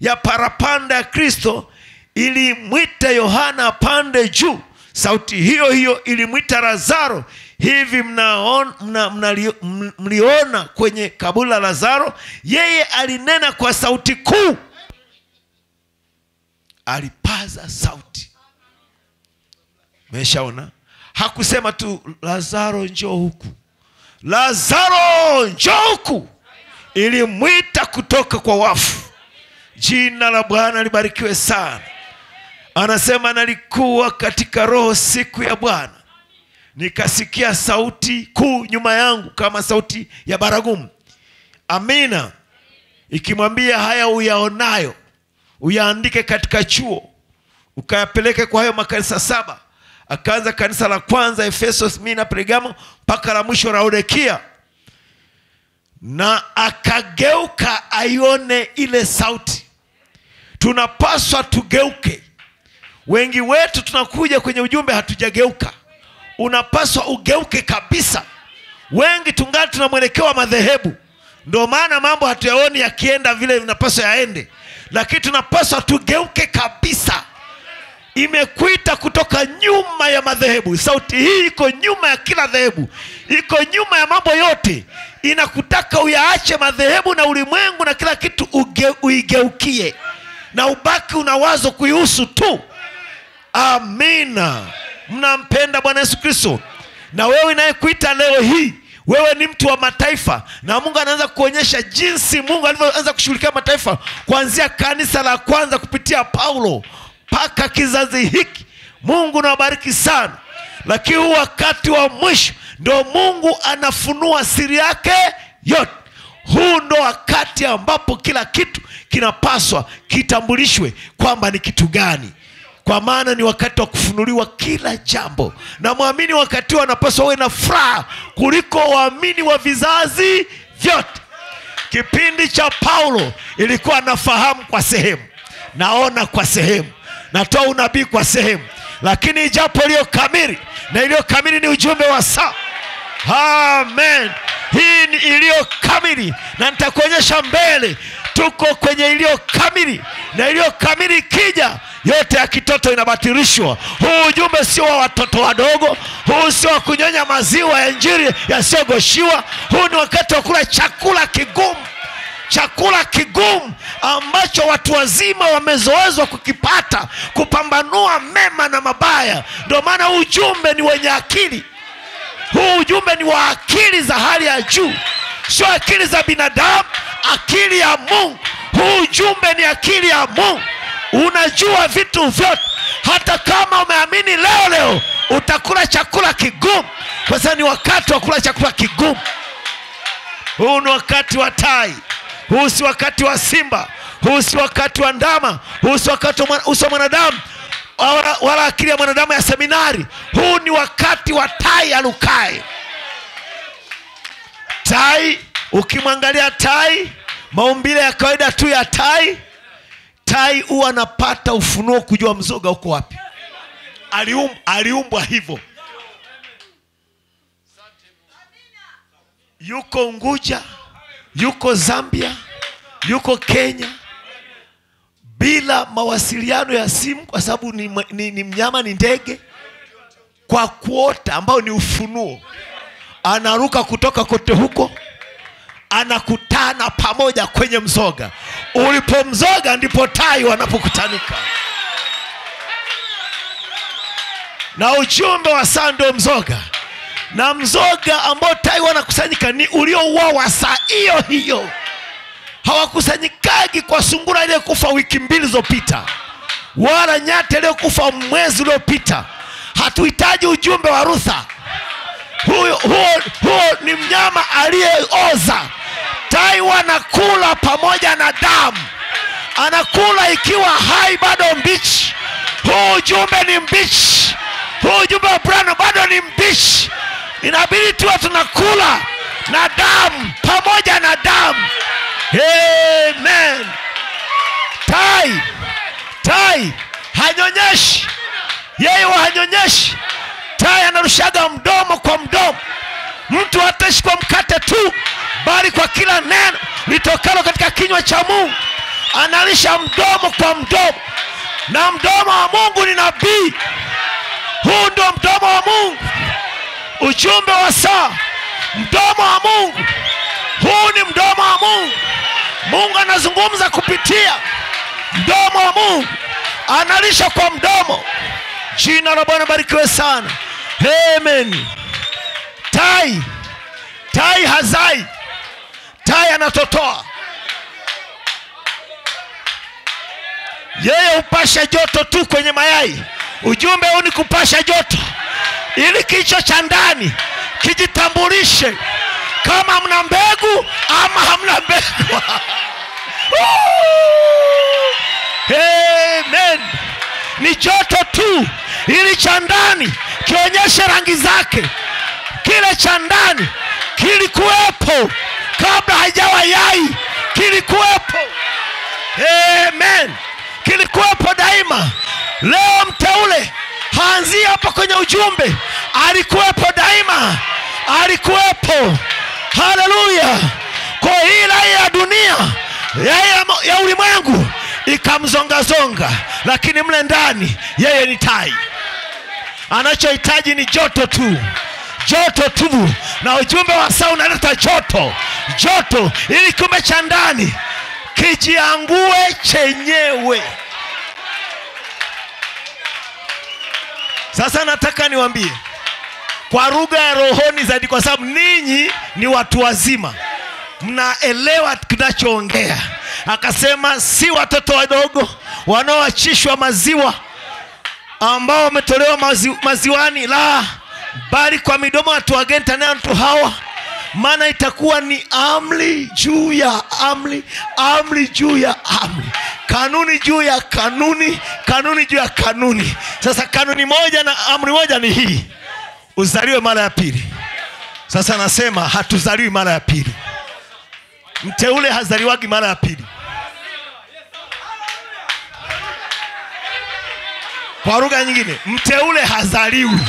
ya parapanda ya Kristo ilimwita Yohana pande juu. Sauti hiyo hiyo ilimwita Lazaro. Hivi mnaona, mna, mna, mliona kwenye kaburi la Lazaro, yeye alinena kwa sauti kuu. Alipaza sauti. Meshaona? Hakusema tu Lazaro njoo huku. Lazaro njoo huku. Ilimwita kutoka kwa wafu. Jina la Bwana libarikiwe sana. Anasema, nalikuwa katika roho siku ya Bwana, nikasikia sauti kuu nyuma yangu kama sauti ya baragumu. Amina. Ikimwambia, haya uyaonayo uyaandike katika chuo, ukayapeleke kwa hayo makanisa saba. Akaanza kanisa la kwanza Efeso, Smyrna, Pergamon, mpaka la mwisho Laodicea. Na akageuka aione ile sauti. Tunapaswa tugeuke. Wengi wetu tunakuja kwenye ujumbe hatujageuka. Unapaswa ugeuke kabisa. Wengi tungali tunamwelekewa madhehebu, ndio maana mambo hatuyaoni yakienda vile vinapaswa yaende. Lakini tunapaswa tugeuke kabisa. Imekuita kutoka nyuma ya madhehebu. Sauti hii iko nyuma ya kila dhehebu, iko nyuma ya mambo yote. Inakutaka uyaache madhehebu na ulimwengu na kila kitu, uge, uigeukie na ubaki una wazo kuihusu tu. Amina. Mnampenda Bwana Yesu Kristo? Na wewe inayekuita leo hii, wewe ni mtu wa mataifa, na Mungu anaanza kuonyesha jinsi Mungu alivyoanza kushughulikia mataifa kuanzia kanisa la kwanza kupitia Paulo mpaka kizazi hiki. Mungu anawabariki sana. Lakini wakati wa mwisho ndio Mungu anafunua siri yake yote. Huu ndo wakati ambapo kila kitu kinapaswa kitambulishwe kwamba ni kitu gani. Kwa maana ni wakati wa kufunuliwa kila jambo. Na muamini wakati wanapaswa uwe na furaha kuliko waamini wa vizazi vyote. Kipindi cha Paulo ilikuwa nafahamu kwa sehemu, naona kwa sehemu, natoa unabii kwa sehemu, lakini japo iliyo kamili, na iliyo kamili ni ujumbe wa saa. Amen. Hii ni iliyo kamili, na nitakuonyesha mbele. Tuko kwenye iliyo kamili, na iliyo kamili kija yote ya kitoto inabatilishwa. Huu ujumbe sio wa watoto wadogo. Huu sio wa kunyonya maziwa ya injili yasiyogoshiwa. Huu ni wakati wa kula chakula kigumu. Chakula kigumu ambacho watu wazima wamezoezwa kukipata, kupambanua mema na mabaya. Ndio maana ujumbe ni wenye akili. Huu ujumbe ni wa akili za hali ya juu. Sio akili za binadamu, akili ya Mungu. Huu ujumbe ni akili ya Mungu. Unajua vitu vyote. Hata kama umeamini leo leo, utakula chakula kigumu. Kwa sababu ni wakati wa kula chakula kigumu. Huu ni wakati wa tai. Huu si wakati wa simba. Huu si wakati wa ndama. Huu si wakati wa mwanadamu, wala, wala akili ya mwanadamu ya seminari. Huu ni wakati wa tai alukai. Tai, ukimwangalia tai, maumbile ya kawaida tu ya tai, tai huwa anapata ufunuo kujua mzoga uko wapi. Alium, aliumbwa hivyo. Yuko Unguja, yuko Zambia, yuko Kenya, bila mawasiliano ya simu, kwa sababu ni, ni, ni mnyama, ni ndege, kwa kuota ambao ni ufunuo. Anaruka kutoka kote huko, anakutana pamoja kwenye mzoga. Ulipo mzoga ndipo tai wanapokutanika. Na ujumbe wa saa ndio mzoga. Na mzoga ambao tai wanakusanyika ni uliouawa saa hiyo hiyo. Hawakusanyikagi kwa sungura ile kufa wiki mbili zilizopita, wala nyati ile kufa mwezi uliopita. Hatuhitaji ujumbe wa Rutha. Huyo huo, huo ni mnyama aliyeoza. Tai wanakula pamoja na damu. Anakula ikiwa hai, bado mbichi. Huo ujumbe ni mbichi. Huo ujumbe wa Branham bado ni mbichi. Inabidi tuwe tunakula na damu, pamoja na damu. Amen. Tai, tai hanyonyeshi. Yeye hanyonyeshi. Tai anarushaga mdomo kwa mdomo. Mtu hataishi kwa mkate tu, bali kwa kila neno litokalo katika kinywa cha Mungu. Analisha mdomo kwa mdomo. Na mdomo wa Mungu ni nabii. Huu ndio mdomo wa Mungu. Ujumbe wa saa, mdomo wa Mungu. Huu ni mdomo wa Mungu. Mungu anazungumza kupitia mdomo wa Mungu. Analisha kwa mdomo. Jina la Bwana barikiwe sana. Amen. Tai, tai hazai. Tai anatotoa. Yeye upasha joto tu kwenye mayai. Ujumbe huu ni kupasha joto, ili kichwa cha ndani kijitambulishe kama mna mbegu ama hamna mbegu. Amen. Ni joto tu, ili cha ndani kionyeshe rangi zake. Kile cha ndani kilikuwepo kabla haijawa yai. Kilikuwepo. Amen. Kilikuwepo daima. Leo mteule haanzi hapa kwenye ujumbe. Alikuwepo daima. Alikuwepo. Hallelujah. Kwa hila ya dunia, ya, ya ulimwengu, ikamzonga zonga, lakini mle ndani yeye ni tai. Anachohitaji ni joto tu. Joto tu. Na ujumbe wa saa unaleta joto. Joto, ili kiumbe cha ndani kijiangue chenyewe. Sasa nataka niwaambie kwa lugha ya rohoni zaidi, kwa sababu ninyi ni watu wazima, mnaelewa tunachoongea. Akasema si watoto wadogo wanaoachishwa maziwa, ambao wametolewa mazi, maziwani, la, bali kwa midomo watu wageni, na watu hawa maana itakuwa ni amri juu ya amri, amri juu ya amri, kanuni juu ya kanuni, kanuni juu ya kanuni. Sasa kanuni moja na amri moja ni hii: uzaliwe mara ya pili. Sasa nasema hatuzaliwi mara ya pili. Mteule hazaliwagi mara ya pili. Kwa lugha nyingine, mteule hazaliwi.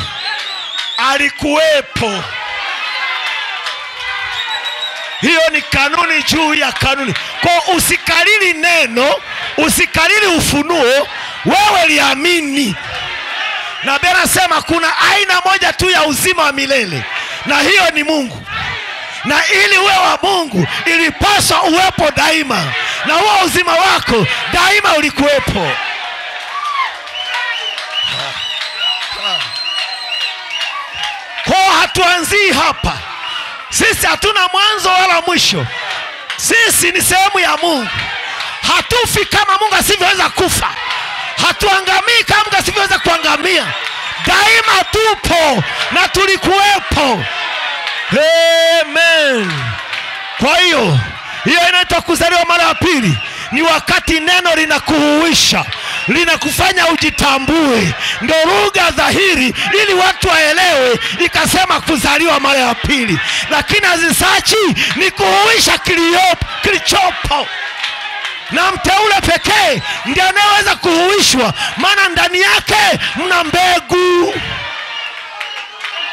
Alikuwepo. Hiyo ni kanuni juu ya kanuni. Kwa usikariri neno, usikariri ufunuo, wewe liamini. Na Biblia inasema kuna aina moja tu ya uzima wa milele, na hiyo ni Mungu. Na ili uwe wa Mungu ilipaswa uwepo daima, na huo uzima wako daima ulikuwepo. Kwa hatuanzii hapa. Sisi hatuna mwanzo wala mwisho. Sisi ni sehemu ya Mungu. Hatufi kama Mungu asivyoweza kufa. Hatuangamii kama Mungu asivyoweza kuangamia. Daima tupo na tulikuwepo. Amen. Kwa hiyo, hiyo inaitwa kuzaliwa mara ya pili. Ni wakati neno linakuhuisha, linakufanya ujitambue. Ndio lugha dhahiri ili watu waelewe ikasema kuzaliwa mara ya pili. Lakini azisachi ni kuhuisha kiliopo, kilichopo. Na mteule pekee ndiye anaweza kuhuishwa, maana ndani yake mna mbegu.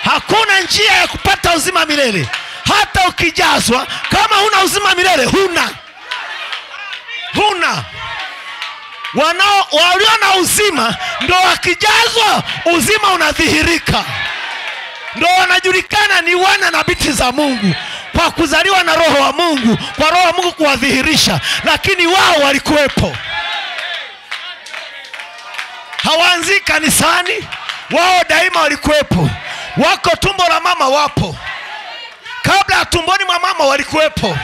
Hakuna njia ya kupata uzima milele. Hata ukijazwa, kama huna uzima milele, huna. Huna. Wanao walio na uzima ndio wakijazwa uzima unadhihirika. Ndio wanajulikana ni wana na binti za Mungu kwa kuzaliwa na roho wa Mungu, kwa roho wa Mungu kuwadhihirisha. Lakini wao walikuwepo. Hawaanzi kanisani, wao daima walikuwepo. Wako tumbo la mama wapo. Kabla tumboni mwa mama walikuwepo.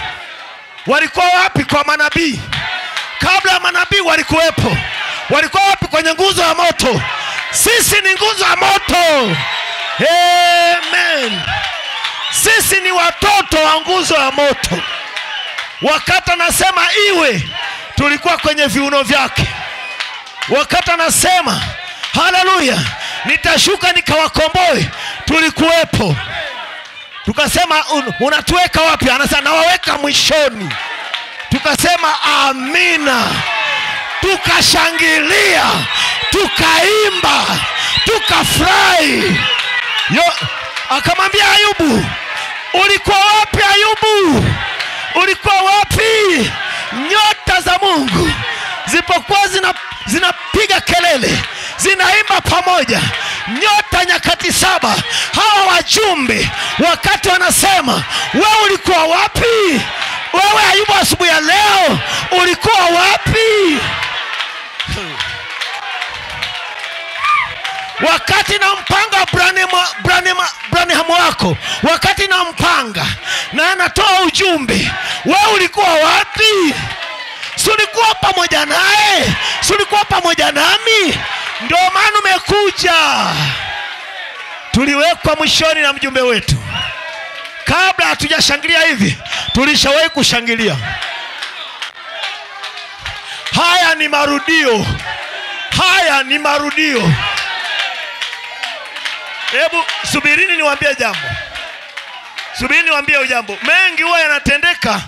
Walikuwa wapi? Kwa manabii. Kabla manabii walikuwepo. Walikuwa wapi? Kwenye nguzo ya moto. Sisi ni nguzo ya moto. Amen. Sisi ni watoto wa nguzo ya moto. Wakati anasema iwe, tulikuwa kwenye viuno vyake. Wakati anasema haleluya, nitashuka nikawakomboe, tulikuwepo. Tukasema un, unatuweka wapi? Anasema nawaweka mwishoni. Tukasema amina. Tukashangilia, tukaimba, tukafurahi. Akamwambia Ayubu, ulikuwa wapi Ayubu? Ulikuwa wapi? Nyota za Mungu zipokuwa zina zinapiga kelele, zinaimba pamoja, nyota nyakati saba, hawa wajumbe wakati wanasema wewe ulikuwa wapi? Wewe Ayubu asubuhi ya leo ulikuwa wapi? Wakati na mpanga Branham wako, wakati na mpanga na anatoa ujumbe, wewe ulikuwa wapi? Si ulikuwa pamoja naye? Si ulikuwa pamoja nami? Ndio maana umekuja. Tuliwekwa mwishoni na mjumbe wetu. Kabla hatujashangilia hivi, tulishawahi kushangilia. Haya ni marudio. Haya ni marudio. Hebu subirini niwaambie jambo. Subirini niwaambie ujambo. Mengi huwa yanatendeka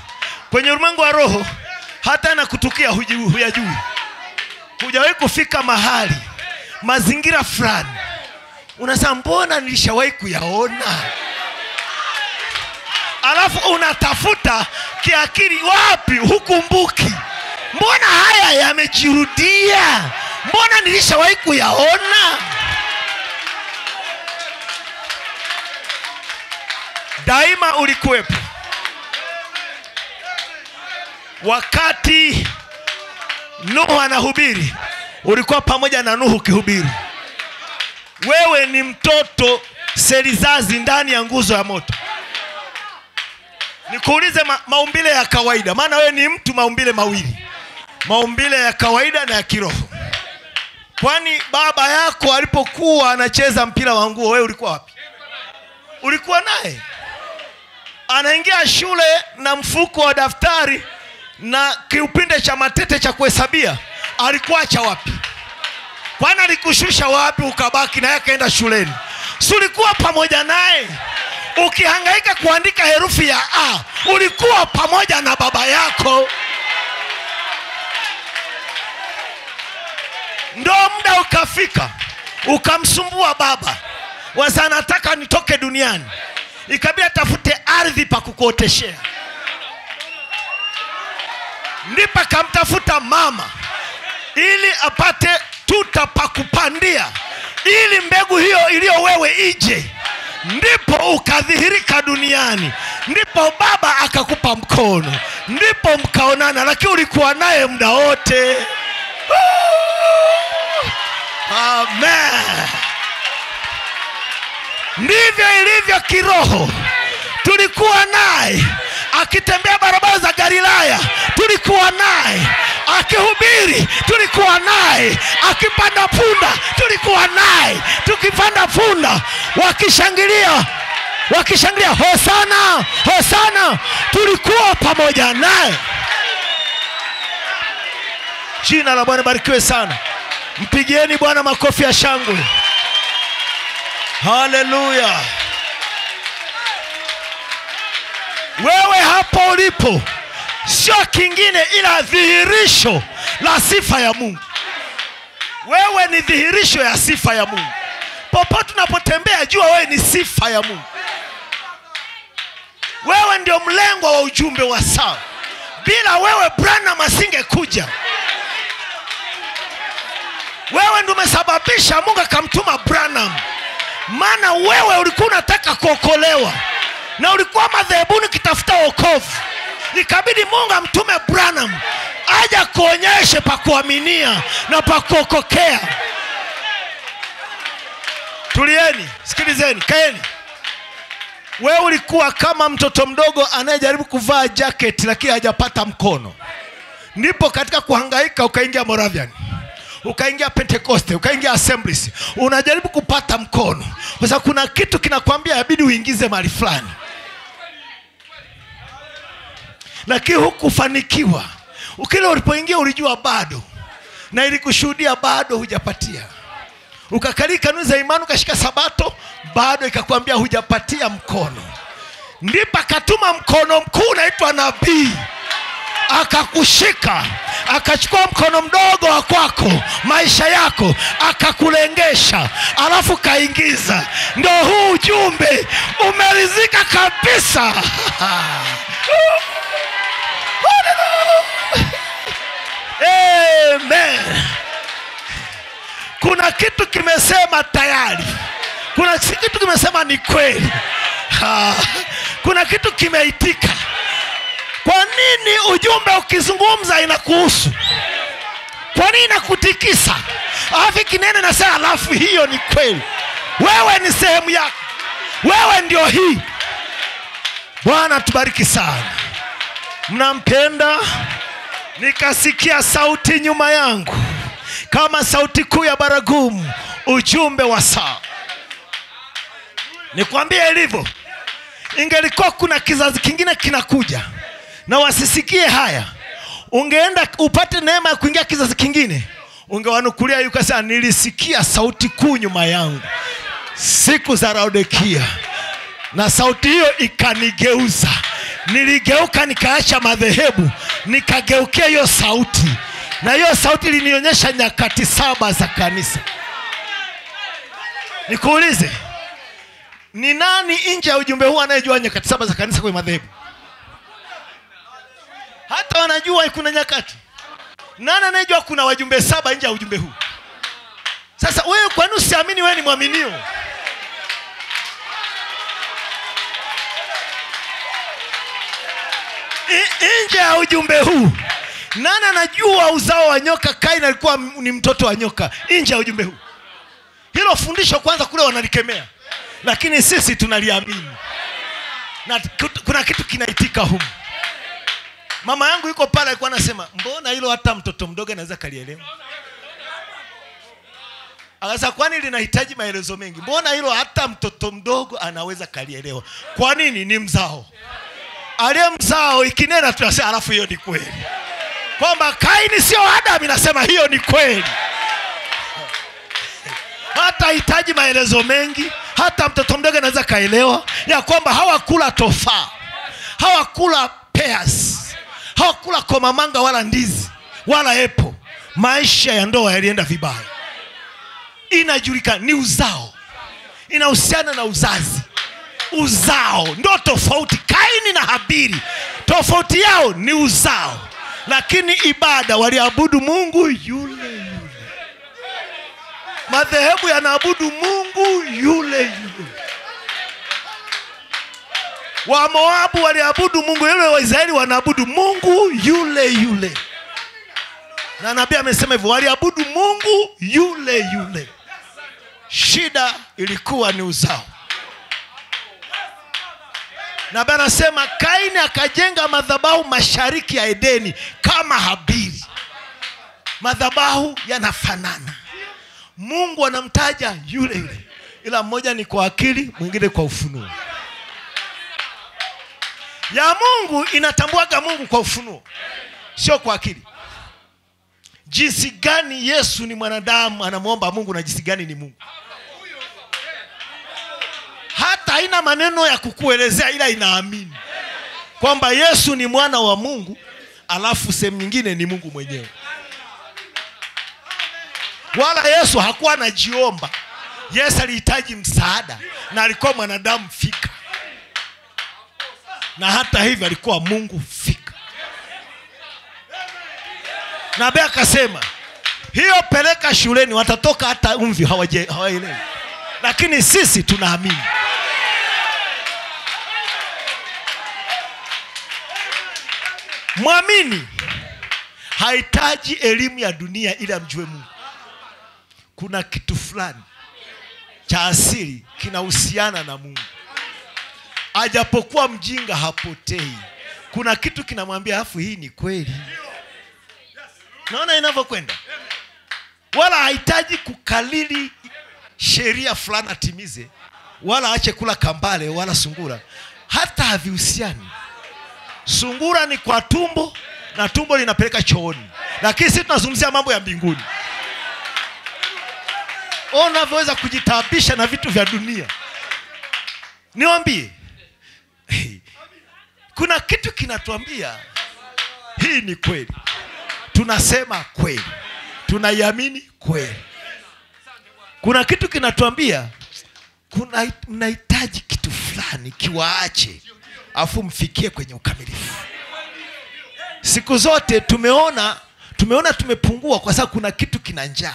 kwenye ulimwengu wa roho, hata na kutukia huyajui. Hujawahi kufika mahali, mazingira fulani, unasema mbona nilishawahi kuyaona? Alafu unatafuta kiakili, wapi? Hukumbuki. Mbona haya yamejirudia? Mbona nilishawahi kuyaona? Daima ulikuwepo. Wakati Nuhu anahubiri, ulikuwa pamoja na Nuhu kihubiri. Wewe ni mtoto selizazi ndani ya nguzo ya moto. Nikuulize ma, maumbile ya kawaida, maana wewe ni mtu maumbile mawili. Maumbile ya kawaida na ya kiroho. Kwani baba yako alipokuwa anacheza mpira wa nguo, wewe ulikuwa wapi? Ulikuwa naye. anaingia shule na mfuko wa daftari na kiupinde cha matete cha kuhesabia. Alikuacha wapi? Bwana alikushusha wapi ukabaki na yakaenda shuleni? Si ulikuwa pamoja naye? Ukihangaika kuandika herufi ya A, ulikuwa pamoja na baba yako. Ndio muda ukafika ukamsumbua baba, waza nataka nitoke duniani. Ikabidi tafute ardhi pa kukuoteshea. Ndipo akamtafuta mama ili apate tuta pa kupandia, ili mbegu hiyo iliyo wewe ije. Ndipo ukadhihirika duniani. Ndipo baba akakupa mkono. Ndipo mkaonana, lakini ulikuwa naye muda wote. Amen. Ndivyo ilivyo kiroho. Tulikuwa naye akitembea barabara za Galilaya, tulikuwa naye akihubiri, tulikuwa naye akipanda punda, tulikuwa naye tukipanda punda, wakishangilia wakishangilia hosana hosana, tulikuwa pamoja naye. Jina la Bwana barikiwe sana. Mpigieni Bwana makofi ya shangwe. Haleluya. Wewe hapo ulipo sio kingine ila dhihirisho la sifa ya Mungu. Wewe ni dhihirisho ya sifa ya Mungu. Popote tunapotembea jua wewe ni sifa ya Mungu. Wewe ndio mlengwa wa ujumbe wa saa. Bila wewe Branham asingekuja. Wewe ndio umesababisha Mungu akamtuma Branham. Maana wewe ulikuwa unataka kuokolewa na ulikuwa madhebuni kitafuta wokovu. Nikabidi Mungu amtume Branham aje kuonyeshe pa kuaminia na pa kuokokea. Tulieni, sikilizeni, kaeni. Wewe ulikuwa kama mtoto mdogo anayejaribu kuvaa jacket lakini hajapata mkono. Ndipo katika kuhangaika ukaingia Moravian, ukaingia Pentecost, ukaingia Assemblies, unajaribu kupata mkono. Kwa sababu kuna kitu kinakwambia inabidi uingize mali fulani. Lakini hukufanikiwa. Ukile ulipoingia ulijua bado. Na ilikushuhudia bado hujapatia. Ukakali kanuni za imani ukashika sabato, bado ikakwambia hujapatia mkono. Ndipo akatuma mkono mkuu unaitwa nabii. Akakushika, akachukua mkono mdogo wa kwako, maisha yako, akakulengesha, alafu kaingiza. Ndio huu ujumbe, umeridhika kabisa. Amen. Kuna kitu kimesema tayari. Kuna kitu kimesema ni kweli. Kuna kitu kimeitika. Kwa nini ujumbe ukizungumza inakuhusu? Kwa nini inakutikisa? Alafu kinene na sasa alafu hiyo ni kweli. Wewe ni sehemu yako. Wewe ndio hii. Bwana tubariki sana. Mnampenda? Nikasikia sauti nyuma yangu kama sauti kuu ya baragumu, ujumbe wa saa. Nikwambie ilivyo. Ingelikuwa kuna kizazi kingine kinakuja na wasisikie haya, ungeenda upate neema ya kuingia kizazi kingine, ungewanukulia yukasa nilisikia sauti kuu nyuma yangu siku za Laodicea, na sauti hiyo ikanigeuza. Niligeuka nikaacha madhehebu, nikageukia hiyo sauti, na hiyo sauti ilinionyesha nyakati saba za kanisa. Nikuulize, ni nani nje ya ujumbe huu anayejua nyakati saba za kanisa kwa madhehebu? Hata wanajua kuna nyakati. Nani anajua kuna wajumbe saba nje ya ujumbe huu? Sasa wewe kwa nini usiamini wewe ni mwaminio? Nje ya ujumbe huu, nani anajua uzao wa nyoka? Kaini alikuwa ni mtoto wa nyoka nje ya ujumbe huu. Hilo fundisho kwanza kule wanalikemea, lakini sisi tunaliamini. Na kuna kitu kinaitika huko. Mama yangu yuko pale alikuwa anasema, "Mbona hilo hata mtoto mdogo anaweza kalielewa?" Akasema kwani linahitaji maelezo mengi? Mbona hilo hata mtoto mdogo anaweza kalielewa. Kwa nini? Ni mzao. Aliye mzao ikinena tunasema alafu hiyo ni kweli. Kwamba Kaini sio Adam, inasema hiyo ni kweli. Hata hitaji maelezo mengi, hata mtoto mdogo anaweza kaelewa ya kwamba hawakula tofaa, hawakula pears, hawakula komamanga wala ndizi wala epo. Maisha ya ndoa yalienda vibaya. Inajulikana ni uzao. Inahusiana na uzazi. Uzao ndio tofauti. Kaini na Habili tofauti yao ni uzao. Lakini ibada waliabudu Mungu yule yule. Madhehebu yanaabudu Mungu yule yule. Wa Moabu waliabudu Mungu yule, wa Israeli wanaabudu Mungu yule yule. Na nabii amesema hivyo, waliabudu Mungu yule yule. Shida ilikuwa ni uzao. Na Biblia inasema Kaini akajenga madhabahu mashariki ya Edeni kama Habili. Madhabahu yanafanana. Mungu anamtaja yule yule. Ila mmoja ni kwa akili, mwingine kwa ufunuo. Ya Mungu inatambuaga Mungu kwa ufunuo, sio kwa akili. Jinsi gani Yesu ni mwanadamu anamuomba Mungu na jinsi gani ni Mungu. Hata ina maneno ya kukuelezea, ila inaamini kwamba Yesu ni mwana wa Mungu, alafu sehemu nyingine ni Mungu mwenyewe. Wala Yesu hakuwa anajiomba. Yesu alihitaji msaada na alikuwa mwanadamu fika. Na hata hivyo alikuwa Mungu fika. Na Biblia akasema, hiyo peleka shuleni, watatoka hata umvi hawaelewi. Lakini sisi tunaamini. Muamini haitaji elimu ya dunia ili amjue Mungu. Kuna kitu fulani cha asili kinahusiana na Mungu. Ajapokuwa mjinga hapotei. Kuna kitu kinamwambia afu hii ni kweli. Naona inavyokwenda. Wala hahitaji kukalili sheria fulani atimize, wala aache kula kambale wala sungura. Hata havihusiani. Sungura ni kwa tumbo na tumbo linapeleka chooni. Lakini sisi tunazungumzia mambo ya mbinguni. Unaweza kujitabisha na vitu vya dunia. Niwaambie, hey, kuna kitu kinatuambia hii ni kweli. Tunasema kweli. Tunaiamini kweli. Kuna kitu kinatuambia kuna mnahitaji kitu fulani kiwaache afu mfikie kwenye ukamilifu. Siku zote tumeona tumeona tumepungua kwa sababu kuna kitu kina njaa.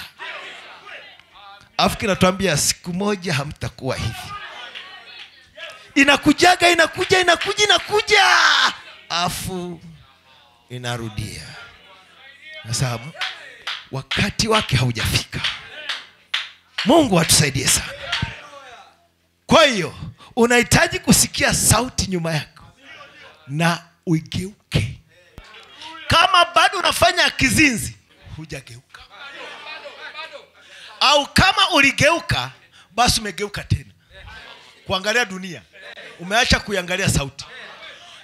Afu kinatuambia siku moja hamtakuwa hivi. Inakujaga, inakuja, inakuja, inakuja. Afu inarudia. Sasa wakati wake haujafika. Mungu atusaidie sana. Kwa hiyo unahitaji kusikia sauti nyuma yako na uigeuke. Kama bado unafanya kizinzi, hujageuka. Au kama uligeuka, basi umegeuka tena kuangalia dunia, umeacha kuiangalia sauti.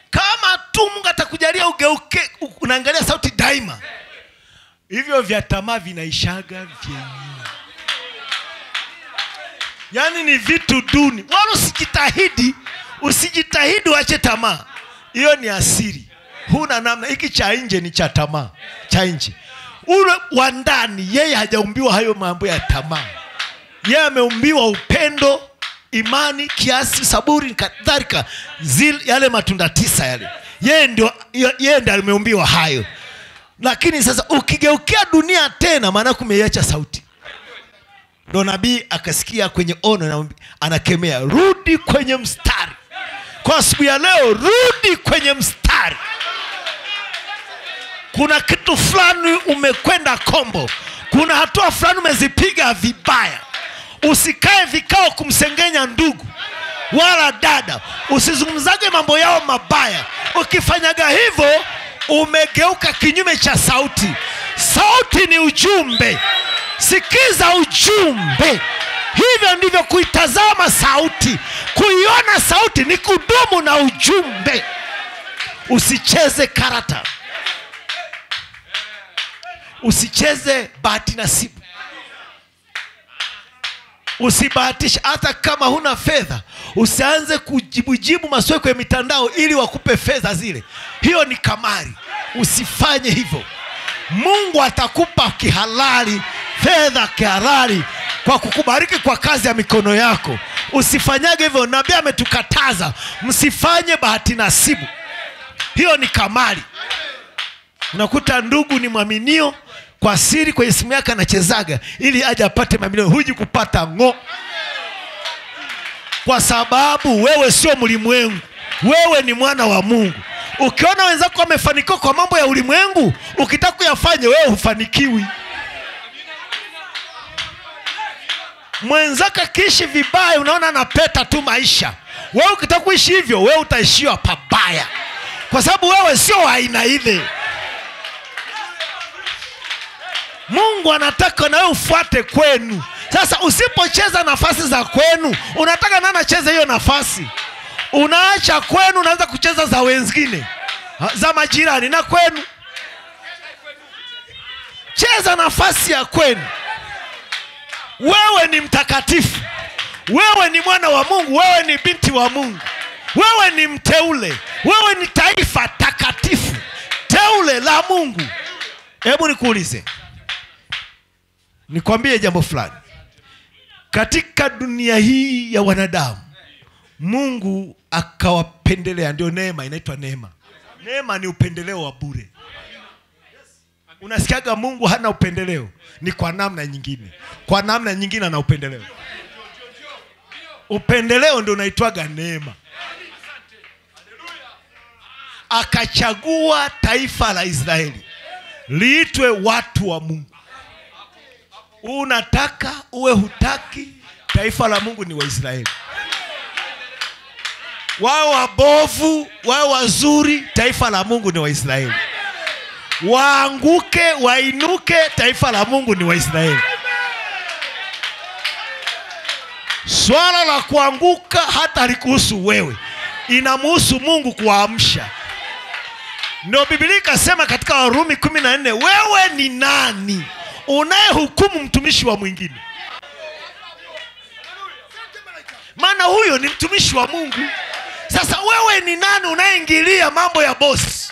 Kama tu Mungu atakujalia ugeuke, unaangalia sauti daima. Hivyo vya tamaa vinaishaga vyenyewe. Yaani ni vitu duni. Wala usijitahidi, usijitahidi uache tamaa. Hiyo ni asili. Huna namna, hiki cha nje ni cha tamaa, cha nje. Ule wa ndani yeye hajaumbiwa hayo mambo ya tamaa. Yeye ameumbiwa upendo, imani, kiasi, saburi, kadhalika, zile yale matunda tisa yale. Yeye ndio yeye ndiye ameumbiwa hayo. Lakini sasa ukigeukia dunia tena, maana kumeiacha sauti. Ndio nabii akasikia kwenye ono na anakemea, rudi kwenye mstari. Kwa siku ya leo rudi kwenye mstari. Kuna kitu fulani umekwenda kombo. Kuna hatua fulani umezipiga vibaya. Usikae vikao kumsengenya ndugu wala dada. Usizungumzage mambo yao mabaya. Ukifanyaga hivyo umegeuka kinyume cha sauti. Sauti ni ujumbe. Sikiza ujumbe. Hivyo ndivyo kuitazama sauti. Kuiona sauti ni kudumu na ujumbe. Usicheze karata. Usicheze bahati nasibu. Usibahatishe. Hata kama huna fedha, usianze kujibujibu masweko ya mitandao ili wakupe fedha zile. Hiyo ni kamari. Usifanye hivyo. Mungu atakupa kihalali, fedha kihalali, kwa kukubariki kwa kazi ya mikono yako. Usifanyage hivyo. Nabii ametukataza msifanye bahati nasibu. Hiyo ni kamari. Unakuta ndugu ni mwaminio kwa siri, kwenye simu yake anachezaga ili aje apate mamilioni. Huji kupata ngo. Kwa sababu wewe sio mlimwengu. Wewe ni mwana wa Mungu. Ukiona wenzako wamefanikiwa kwa mambo ya ulimwengu, ukitaka kuyafanya wewe hufanikiwi. Mwenzako kishi vibaya, unaona anapeta tu maisha. Wewe ukitaka kuishi hivyo, wewe utaishiwa pabaya. Kwa sababu wewe sio aina ile. Mungu anataka na wewe ufuate kwenu. Sasa usipocheza nafasi za kwenu, unataka nani acheze hiyo nafasi? Unaacha kwenu, unaanza kucheza za wengine, za majirani na kwenu. Cheza nafasi ya kwenu. Wewe ni mtakatifu. Wewe ni mwana wa Mungu. Wewe ni binti wa Mungu. Wewe ni mteule. Wewe ni taifa takatifu, teule la Mungu. Hebu nikuulize, nikwambie jambo fulani. Katika dunia hii ya wanadamu, Mungu akawapendelea. Ndio neema, inaitwa neema. Neema ni upendeleo wa bure. Unasikiaga Mungu hana upendeleo? Ni kwa namna nyingine. Kwa namna nyingine ana upendeleo. Upendeleo ndio unaitwaga neema. Akachagua taifa la Israeli liitwe watu wa Mungu. Unataka uwe hutaki, taifa la Mungu ni wa Israeli. Wao wabovu, wao wazuri, taifa la Mungu ni wa Israeli. Waanguke, wainuke, taifa la Mungu ni wa Israeli. Swala la kuanguka hata likuhusu wewe, inamuhusu Mungu kuamsha. Ndio Biblia ikasema katika Warumi kumi na nne, wewe ni nani unaye hukumu mtumishi wa mwingine? Maana huyo ni mtumishi wa Mungu. Sasa wewe ni nani unaingilia mambo ya boss?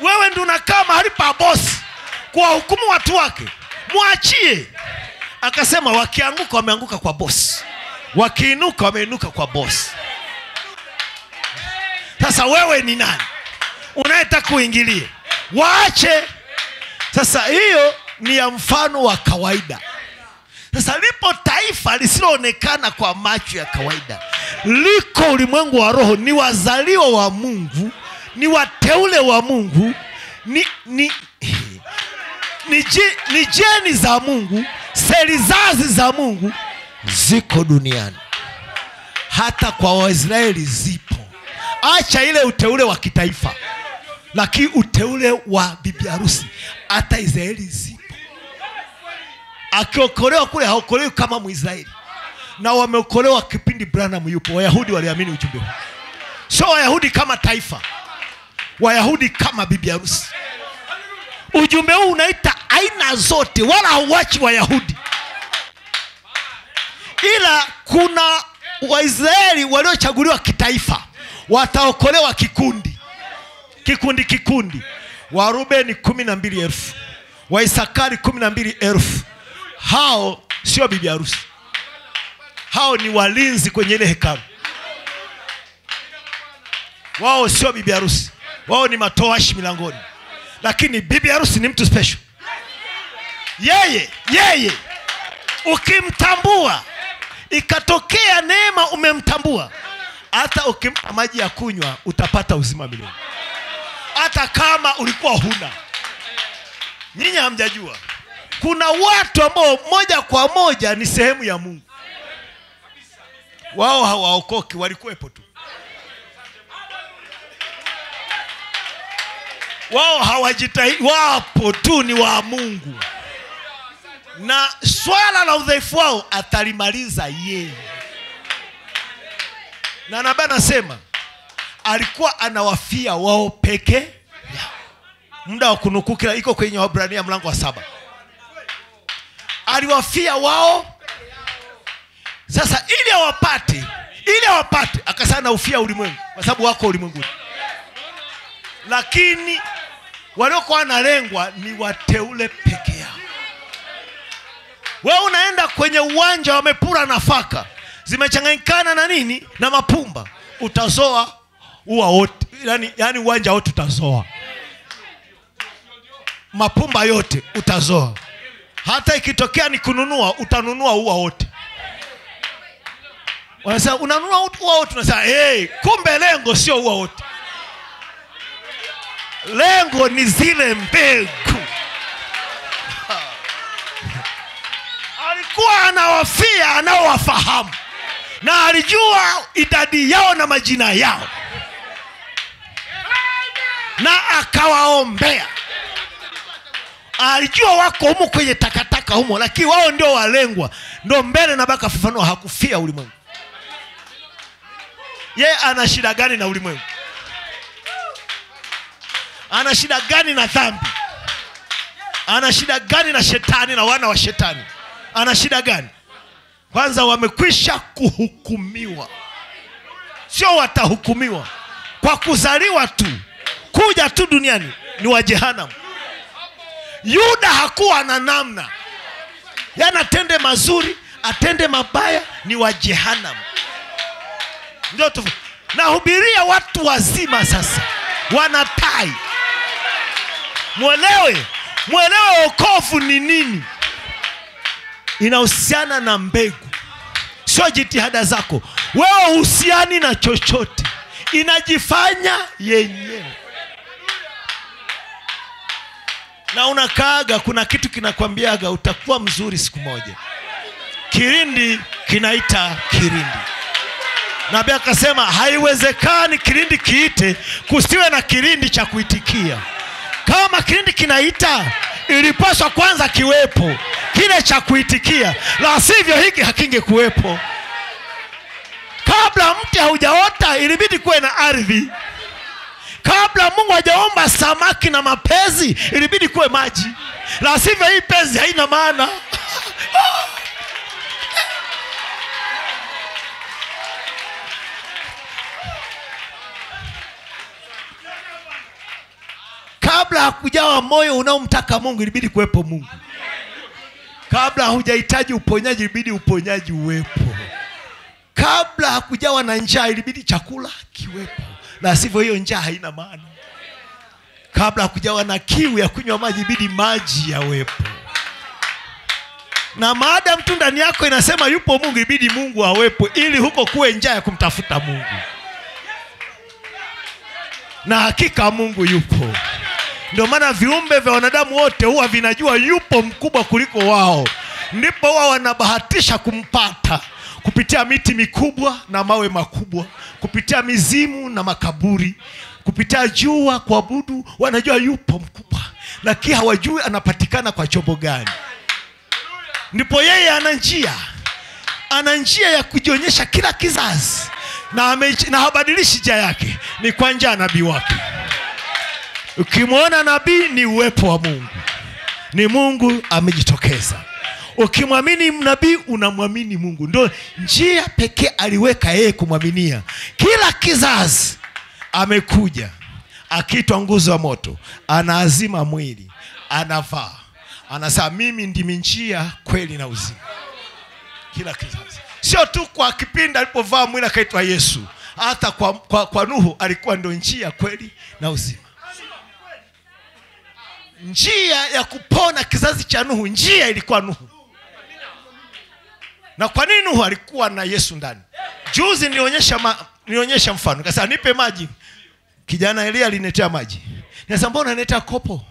Wewe ndio unakaa mahali pa boss kwa hukumu watu wake. Muachie. Akasema wakianguka wameanguka kwa boss, wakiinuka wameinuka kwa boss. Sasa wewe ni nani unayetaka kuingilia? Waache. Sasa hiyo ni ya mfano wa kawaida. Sasa lipo taifa lisiloonekana kwa macho ya kawaida, liko ulimwengu wa roho. Ni wazaliwa wa Mungu, ni wateule wa Mungu, ni ni ni, ni jeni za Mungu, seli zazi za Mungu ziko duniani. Hata kwa Waisraeli zipo. Acha ile uteule wa kitaifa, lakini uteule wa bibi harusi hata Israeli zipo. Akiokolewa kule haokolewi kama Muisraeli. Na wameokolewa kipindi Branham yupo. Wayahudi waliamini ujumbe huu. Sio Wayahudi kama taifa, Wayahudi kama bibi harusi. Ujumbe huu unaita aina zote, wala hauachi Wayahudi. Ila kuna Waisraeli waliochaguliwa kitaifa, wataokolewa kikundi. Kikundi kikundi. Warubeni kumi na mbili elfu, Waisakari kumi na mbili elfu. Hao sio bibi harusi. Hao ni walinzi kwenye ile hekalu. Wao sio bibi harusi. Wao ni matoashi milangoni. Lakini bibi harusi ni mtu special. Yeye, yeye ukimtambua, ikatokea neema umemtambua, hata ukimpa maji ya kunywa utapata uzima milele. Hata kama ulikuwa huna. Nyinyi hamjajua, kuna watu ambao moja kwa moja ni sehemu ya Mungu. Wao hawaokoki, walikuwepo tu. Wao hawajitahidi, wapo tu ni wa Mungu. Na swala la udhaifu wao atalimaliza yeye. Na nabii anasema alikuwa anawafia wao peke yao. Muda wa kunukuka iko kwenye Waebrania mlango wa saba. Aliwafia wao. Sasa ili awapate, ili awapate akasana ufia ulimwengu kwa sababu wako ulimwenguni. Lakini waliokuwa analengwa ni wateule peke yao. Wewe unaenda kwenye uwanja wamepura nafaka, zimechanganyikana na nini? Na mapumba. Utazoa uwa wote. Yaani yani uwanja wote utazoa. Mapumba yote utazoa. Hata ikitokea ni kununua, utanunua uwa wote. Wanasema unanunua uwa wote, unasema hey, kumbe lengo sio uwa wote. Lengo ni zile mbegu. Alikuwa anawafia anaowafahamu, na alijua idadi yao na majina yao, na akawaombea. Alijua wako humo kwenye takataka humo, lakini wao ndio walengwa, ndio mbele na baka fafanua hakufia ulimwengu. Yeye ana shida gani na ulimwengu? Ana shida gani na dhambi? Ana shida gani na shetani na wana wa shetani? Ana shida gani? Kwanza wamekwisha kuhukumiwa. Sio watahukumiwa. Kwa kuzaliwa tu, kuja tu duniani ni wa jehanamu. Yuda hakuwa na namna. Yana tende mazuri, atende mabaya ni wa jehanamu. Ndio tu. Na hubiria watu wazima sasa. Wanatai. Mwelewe, mwelewe wokovu ni nini? Inahusiana na mbegu. Sio jitihada zako. Wewe husiani na chochote. Inajifanya yenyewe. Na unakaaga kuna kitu kinakwambiaga utakuwa mzuri siku moja. Kirindi kinaita kirindi. Nabii akasema haiwezekani kirindi kiite kusiwe na kirindi cha kuitikia. Kama kirindi kinaita, ilipaswa kwanza kiwepo kile cha kuitikia, la sivyo hiki hakingekuwepo. Kabla mti haujaota ilibidi kuwe na ardhi. Kabla Mungu hajaomba samaki na mapezi ilibidi kuwe maji, la sivyo hii pezi haina maana. Kabla hakujawa moyo unaomtaka Mungu ilibidi kuwepo Mungu. Kabla hujahitaji uponyaji ilibidi uponyaji uwepo. Kabla hakujawa na njaa ilibidi chakula kiwepo, na sivyo hiyo njaa haina maana. Kabla hakujawa na kiu ya kunywa maji ilibidi maji yawepo. Na maadamu tu ndani yako inasema yupo Mungu ilibidi Mungu awepo ili huko kuwe njaa ya kumtafuta Mungu. Na hakika Mungu yupo. Ndio maana viumbe vya wanadamu wote huwa vinajua yupo mkubwa kuliko wao. Ndipo wao wanabahatisha kumpata kupitia miti mikubwa na mawe makubwa, kupitia mizimu na makaburi, kupitia jua kuabudu. Wanajua yupo mkubwa, lakini hawajui anapatikana kwa chombo gani. Ndipo yeye ana njia. Ana njia ya kujionyesha kila kizazi, na ame, na habadilishi njia yake ni kwa njia nabii wake. Ukimwona nabii ni uwepo wa Mungu. Ni Mungu amejitokeza. Ukimwamini nabii unamwamini Mungu. Ndio njia pekee aliweka yeye kumwaminia. Kila kizazi amekuja akiitwa nguzo ya moto, anaazima mwili, anavaa, anasema mimi ndimi njia, kweli na uzima. Kila kizazi. Sio tu kwa kipindi alipovaa mwili akaitwa Yesu, hata kwa, kwa kwa Nuhu alikuwa ndio njia, kweli na uzima. Njia ya kupona kizazi cha Nuhu, njia ilikuwa Nuhu. Na kwa nini Nuhu alikuwa na Yesu ndani? Juzi nilionyesha ma, nilionyesha mfano. Nikasema nipe maji. Kijana Elia aliniletea maji. Nikasema mbona unaleta kopo?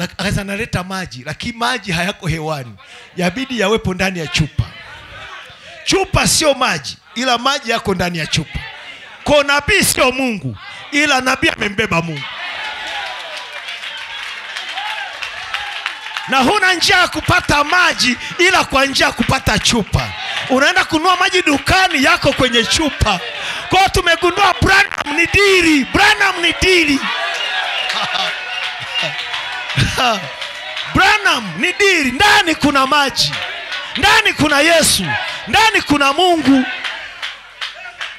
Akasema naleta maji, lakini maji hayako hewani. Yabidi yawepo ndani ya chupa. Chupa sio maji, ila maji yako ndani ya chupa. Kwa nabii sio Mungu, ila nabii amembeba Mungu. Na huna njia ya kupata maji ila kwa njia ya kupata chupa. Unaenda kununua maji dukani, yako kwenye chupa. Kwa hiyo tumegundua Branham ni dili, Branham ni dili. Branham ni dili, ndani kuna maji. Ndani kuna Yesu, ndani kuna Mungu.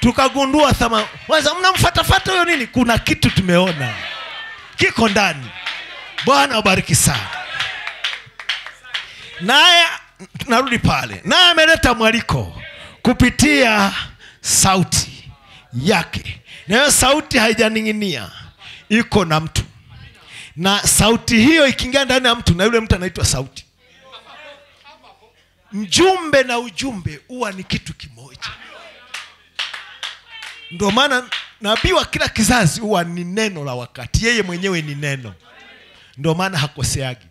Tukagundua thama. Waza mnamfuatafuata huyo nini? Kuna kitu tumeona kiko ndani. Bwana abariki sana. Naye narudi pale. Naye ameleta mwaliko kupitia sauti yake. Na sauti haijaninginia, iko na mtu. Na sauti hiyo ikiingia ndani ya mtu, na yule mtu anaitwa sauti. Mjumbe na ujumbe huwa ni kitu kimoja. Ndio maana nabii wa kila kizazi huwa ni neno la wakati. Yeye mwenyewe ni neno. Ndio maana hakoseagi.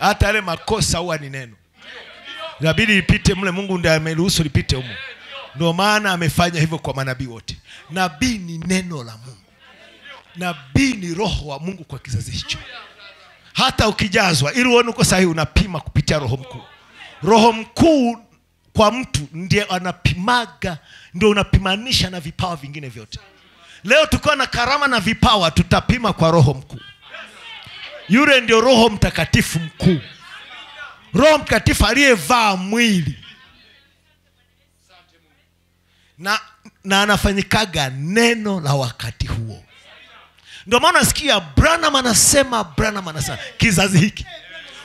Hata yale makosa huwa ni neno. Inabidi lipite mle, Mungu ndiye ameruhusu lipite huko. Ndio maana amefanya hivyo kwa manabii wote. Nabii ni neno la Mungu. Nabii ni roho wa Mungu kwa kizazi hicho. Hata ukijazwa ili uone uko sahihi, unapima kupitia Roho Mkuu. Roho Mkuu kwa mtu ndiye anapimaga, ndio unapimanisha na vipawa vingine vyote. Leo tuko na karama na vipawa, tutapima kwa Roho Mkuu. Yule ndio Roho Mtakatifu mkuu. Roho Mtakatifu aliyevaa mwili. Na na anafanyikaga neno la wakati huo. Ndio maana nasikia Branham anasema Branham anasema kizazi hiki.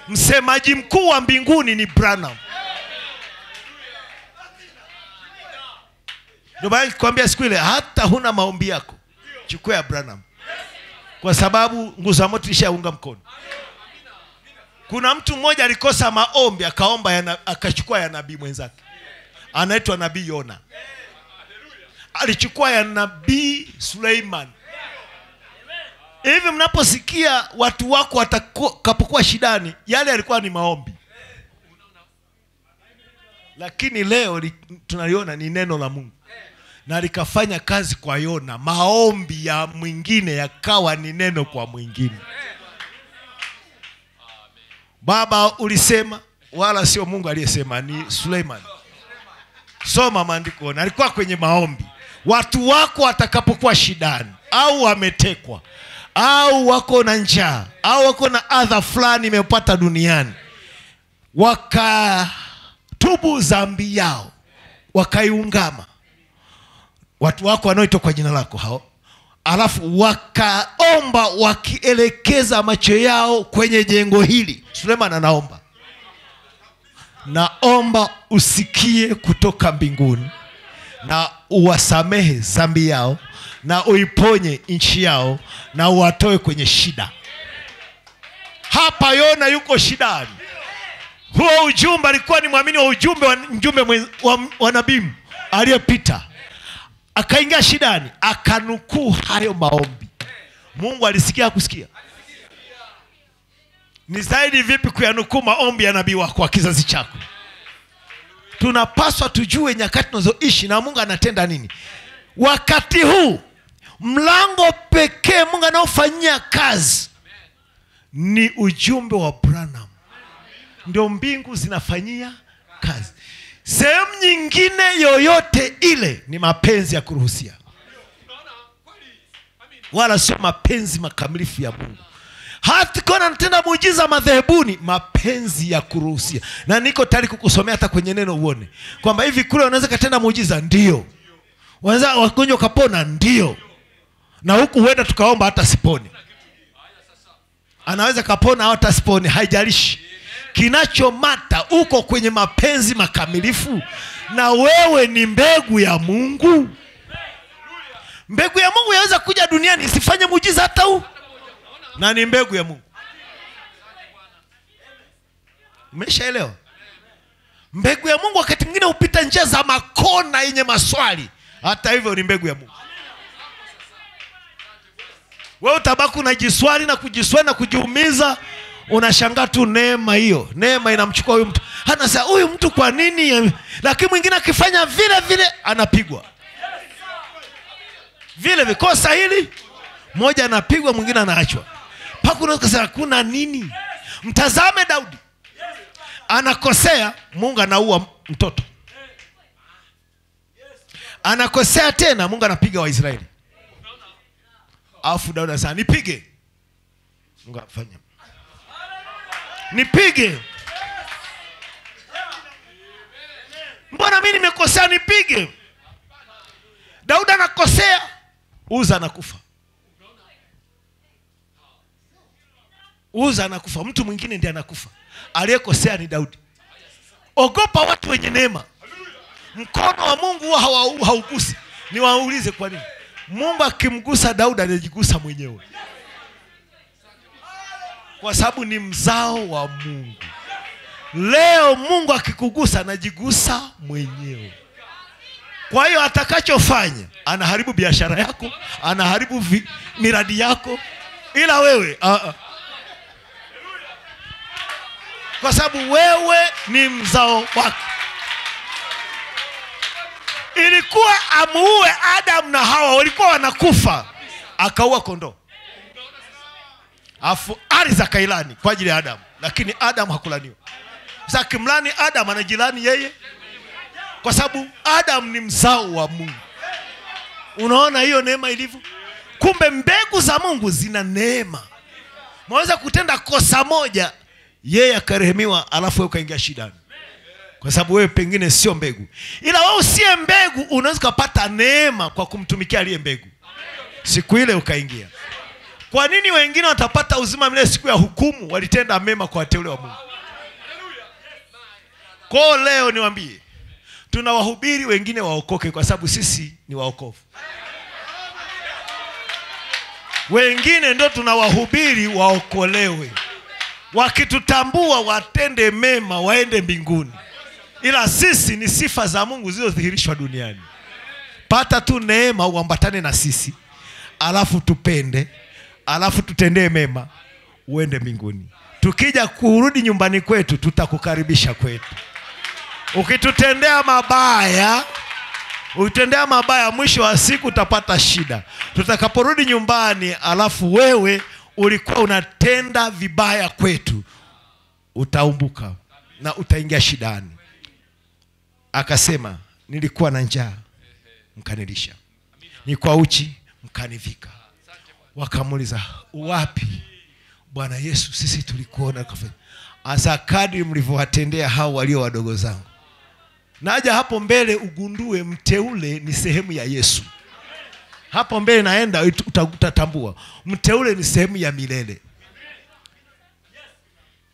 Msemaji mkuu wa mbinguni ni Branham. Ndio maana nikwambia siku ile, hata huna maombi yako, chukua ya Branham. Kwa sababu nguzo ya moto ilishaunga mkono. Kuna mtu mmoja alikosa maombi, akaomba ya, akachukua ya nabii mwenzake. Anaitwa nabii Yohana. Alichukua ya nabii Suleiman. Hivi mnaposikia watu wako watakapokuwa shidani, yale alikuwa ni maombi. Lakini leo tunaliona ni neno la Mungu. Na likafanya kazi kwa Yona. Maombi ya mwingine yakawa ni neno kwa mwingine. Baba ulisema, wala sio Mungu aliyesema, ni Suleiman. Soma maandiko. Na alikuwa kwenye maombi. Watu wako watakapokuwa shidani, au wametekwa, au wako na njaa, au wako na adha fulani imepata duniani, wakatubu dhambi yao, wakaiungama. Watu wako wanaoitwa kwa jina lako hao. Alafu wakaomba wakielekeza macho yao kwenye jengo hili. Suleiman anaomba. Naomba usikie kutoka mbinguni, na uwasamehe dhambi yao, na uiponye nchi yao, na uwatoe kwenye shida. Hapa Yona yuko shidani. Huo ujumbe alikuwa ni muamini wa ujumbe wa mjumbe wa, wa nabii aliyepita. Akaingia shidani, akanukuu hayo maombi. Mungu alisikia kusikia. Ni zaidi vipi kuyanukuu maombi ya nabii wako wa kizazi chako? Tunapaswa tujue nyakati tunazoishi na Mungu anatenda nini. Wakati huu mlango pekee Mungu anaofanyia kazi ni ujumbe wa Branham. Ndio mbingu zinafanyia kazi. Sehemu nyingine yoyote ile ni mapenzi ya kuruhusia, wala sio mapenzi makamilifu ya Mungu. Hata kona natenda muujiza madhehebuni, mapenzi ya kuruhusia. Na niko tayari kukusomea hata kwenye neno uone kwamba hivi kule unaweza katenda muujiza, ndio. Unaweza wagonjwa kapona, ndio. Na huku huenda tukaomba hata siponi. Anaweza kapona hata siponi, haijalishi. Kinachomata uko kwenye mapenzi makamilifu. Na wewe ni mbegu ya Mungu. Mbegu ya Mungu yaweza kuja duniani isifanye muujiza hata huu. Na ni mbegu ya Mungu. Umeshaelewa? Mbegu ya Mungu wakati mwingine hupita njia za makona yenye maswali. Hata hivyo ni mbegu ya Mungu. Wewe utabaku na jiswali na kujiswali na kujiumiza. Unashangaa tu neema hiyo. Neema inamchukua huyu mtu. Hana saa huyu mtu kwa nini? Lakini mwingine akifanya vile vile anapigwa. Vile vikosa hili, moja anapigwa, mwingine anaachwa. Pako unaweza kusema kuna nini? Mtazame Daudi. Anakosea, Mungu anaua mtoto. Anakosea tena, Mungu anapiga wa Israeli. Afu Daudi anasema, nipige. Mungu afanya. Nipige. Mbona mimi nimekosea nipige? Daudi anakosea, Uza anakufa. Uza anakufa, mtu mwingine ndiye anakufa. Aliyekosea ni Daudi. Ogopa watu wenye neema. Mkono wa Mungu haugusi. Niwaulize kwa nini? Mungu akimgusa Daudi anajigusa mwenyewe. Kwa sababu ni mzao wa Mungu. Leo Mungu akikugusa anajigusa mwenyewe. Kwa hiyo atakachofanya, anaharibu biashara yako, anaharibu vi, miradi yako, ila wewe a a. Kwa sababu wewe ni mzao wake. Ilikuwa amuue Adam na Hawa, walikuwa wanakufa, akaua kondoo. Afu ardhi akailani kwa ajili ya Adam, lakini Adam hakulaniwa. Sasa kimlani Adam anajilani yeye. Kwa sababu Adam ni mzao wa Mungu. Unaona hiyo neema ilivyo? Kumbe mbegu za Mungu zina neema. Mwaweza kutenda kosa moja, yeye akarehemiwa, alafu wewe ukaingia shidani. Kwa sababu wewe pengine sio mbegu. Ila wewe usiye mbegu unaweza kupata neema kwa kumtumikia aliye mbegu. Siku ile ukaingia. Kwa nini wengine watapata uzima milele siku ya hukumu? Walitenda mema kwa wateule wa Mungu. Kwa leo niwaambie, tunawahubiri wengine waokoke kwa sababu sisi ni waokovu. Wengine ndio tunawahubiri waokolewe. Wakitutambua watende mema waende mbinguni. Ila sisi ni sifa za Mungu zilizodhihirishwa duniani. Pata tu neema uambatane na sisi, alafu tupende, alafu tutendee mema uende mbinguni. Tukija kurudi nyumbani kwetu tutakukaribisha kwetu. Ukitutendea mabaya, utendea mabaya mwisho wa siku utapata shida. Tutakaporudi nyumbani alafu wewe ulikuwa unatenda vibaya kwetu, utaumbuka na utaingia shidani. Akasema, nilikuwa na njaa mkanilisha, nilikuwa uchi mkanivika. Wakamuliza, uwapi Bwana Yesu, sisi tulikuona? Asa, kadri mlivyowatendea hao walio wadogo zangu. Naja hapo mbele ugundue mteule ni sehemu ya Yesu. Hapo mbele naenda utatambua mteule ni sehemu ya milele.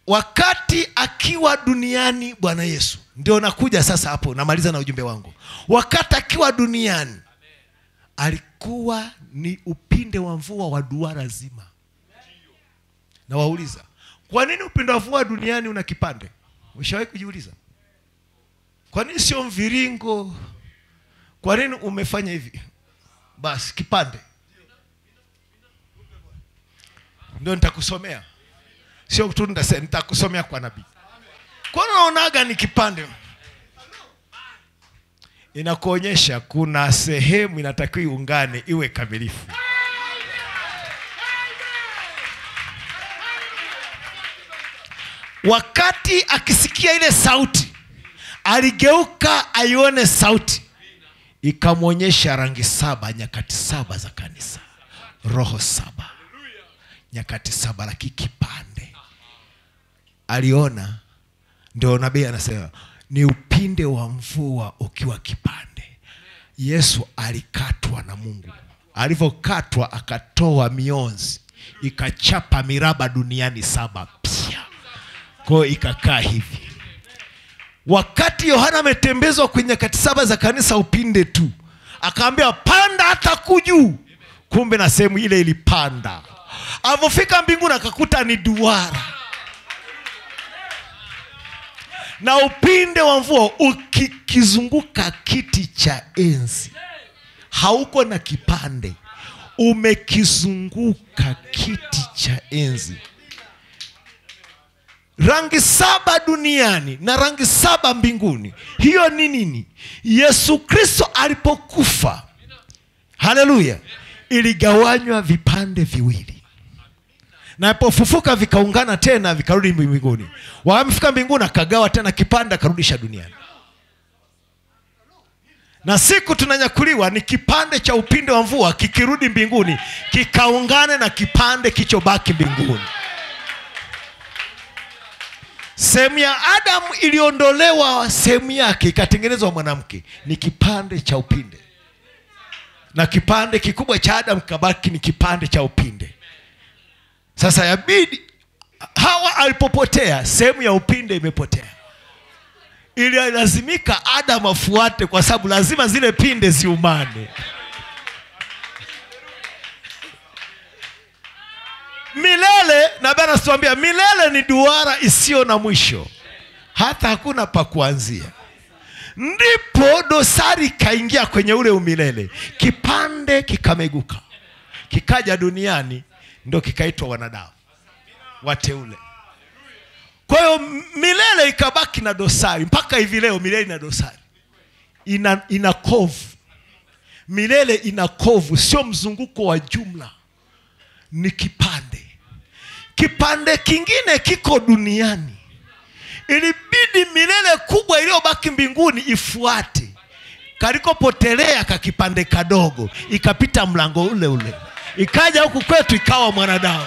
Wakati akiwa duniani Bwana Yesu, ndio nakuja sasa hapo, namaliza na ujumbe wangu. Wakati akiwa duniani alikuwa ni upinde wa mvua wa duara zima. Na wauliza, kwa nini upinde wa mvua duniani una kipande? Ushawahi kujiuliza? Kwa nini sio mviringo? Kwa nini umefanya hivi? Bas, kipande. Ndio nitakusomea. Sio tu ndasema, nitakusomea kwa nabii. Kwa nini unaonaga ni kipande? Inakuonyesha kuna sehemu inatakiwa iungane iwe kamilifu. Wakati akisikia ile sauti, aligeuka aione sauti. Ikamwonyesha rangi saba, nyakati saba za kanisa. Roho saba, nyakati saba, laki kipande aliona. Ndio nabii anasema ni upinde wa mvua ukiwa kipande. Yesu alikatwa na Mungu. Alivyokatwa akatoa mionzi, ikachapa miraba duniani saba. Pia kwa ikakaa hivi. Wakati Yohana ametembezwa kwenye nyakati saba za kanisa upinde tu, akaambia panda hata kujuu. Kumbe na sehemu ile ilipanda. Alipofika mbinguni akakuta ni duara. Na upinde wa mvua ukikizunguka kiti cha enzi. Hauko na kipande, umekizunguka kiti cha enzi. Rangi saba duniani na rangi saba mbinguni. Hiyo ni nini? Yesu Kristo alipokufa, haleluya, iligawanywa vipande viwili. Na apofufuka vikaungana tena vikarudi mbinguni. Wamefika mbinguni akagawa tena kipanda akarudisha duniani. Na siku tunanyakuliwa ni kipande cha upinde wa mvua kikirudi mbinguni kikaungane na kipande kichobaki mbinguni. Sehemu ya Adam iliondolewa sehemu yake ikatengenezwa mwanamke, ni kipande cha upinde. Na kipande kikubwa cha Adam kabaki ni kipande cha upinde. Sasa yabidi Hawa alipopotea, sehemu ya upinde imepotea. Ili lazimika Adam afuate kwa sababu lazima zile pinde ziumane. Milele, na Bwana anatuambia milele ni duara isiyo na mwisho. Hata hakuna pa kuanzia. Ndipo dosari kaingia kwenye ule umilele. Kipande kikameguka. Kikaja duniani ndo kikaitwa wanadamu wateule. Kwa hiyo milele ikabaki na dosari mpaka hivi leo. Milele na dosari ina, ina kovu. Milele ina kovu, sio mzunguko wa jumla, ni kipande. Kipande kingine kiko duniani. Ilibidi milele kubwa iliyobaki mbinguni ifuate kalikopotelea ka kipande kadogo, ikapita mlango ule ule, ikaja huku kwetu ikawa mwanadamu.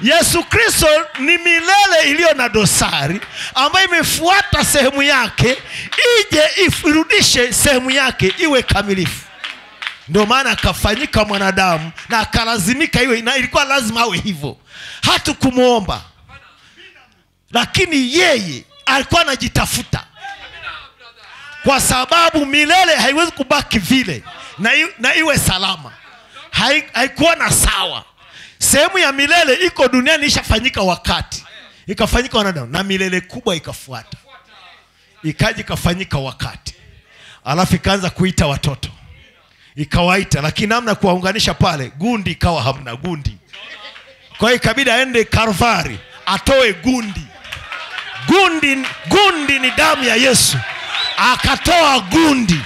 Yesu Kristo ni milele iliyo na dosari ambayo imefuata sehemu yake ije ifurudishe sehemu yake iwe kamilifu. Ndio maana akafanyika mwanadamu na akalazimika iwe, na ilikuwa lazima awe hivyo. Hatu kumuomba, lakini yeye alikuwa anajitafuta kwa sababu milele haiwezi kubaki vile na, na iwe salama. Haikuwa na sawa. Sehemu ya milele iko duniani ishafanyika wakati. Ikafanyika wanadamu na milele kubwa ikafuata. Ikaji kafanyika wakati. Alafu ikaanza kuita watoto. Ikawaita, lakini namna kuwaunganisha pale, gundi ikawa hamna gundi. Kwa hiyo ikabidi aende Kalvari atoe gundi. Gundi gundi ni damu ya Yesu. Akatoa gundi.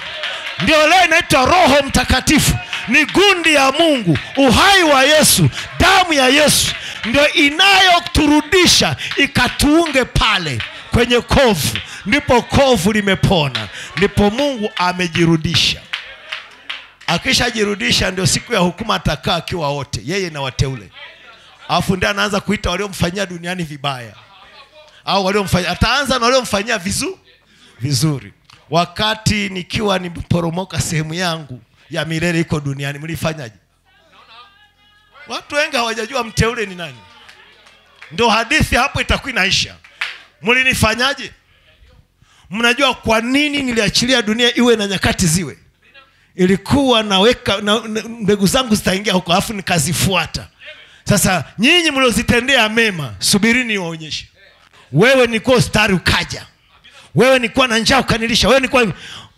Ndio leo inaitwa Roho Mtakatifu. Ni gundi ya Mungu, uhai wa Yesu, damu ya Yesu ndio inayoturudisha ikatuunge pale kwenye kovu. Ndipo kovu limepona, ndipo Mungu amejirudisha. Akishajirudisha ndio siku ya hukumu atakaa akiwa wote, yeye na wateule. Alafu ndio anaanza kuita waliomfanyia duniani vibaya au waliomfanyia, ataanza na waliomfanyia vizu vizuri. Wakati nikiwa niporomoka sehemu yangu ya milele iko duniani, mlifanyaje? Watu wengi hawajajua mteule ni nani. Ndio hadithi hapo itakuwa inaisha. Mlinifanyaje? Mnajua kwa nini niliachilia dunia iwe na nyakati ziwe? Ilikuwa naweka na, na, mbegu zangu zitaingia huko afu nikazifuata. Sasa nyinyi mliozitendea mema, subirini waonyeshe. Wewe nilikuwa stari ukaja. Wewe nilikuwa na njaa ukanilisha. Wewe nilikuwa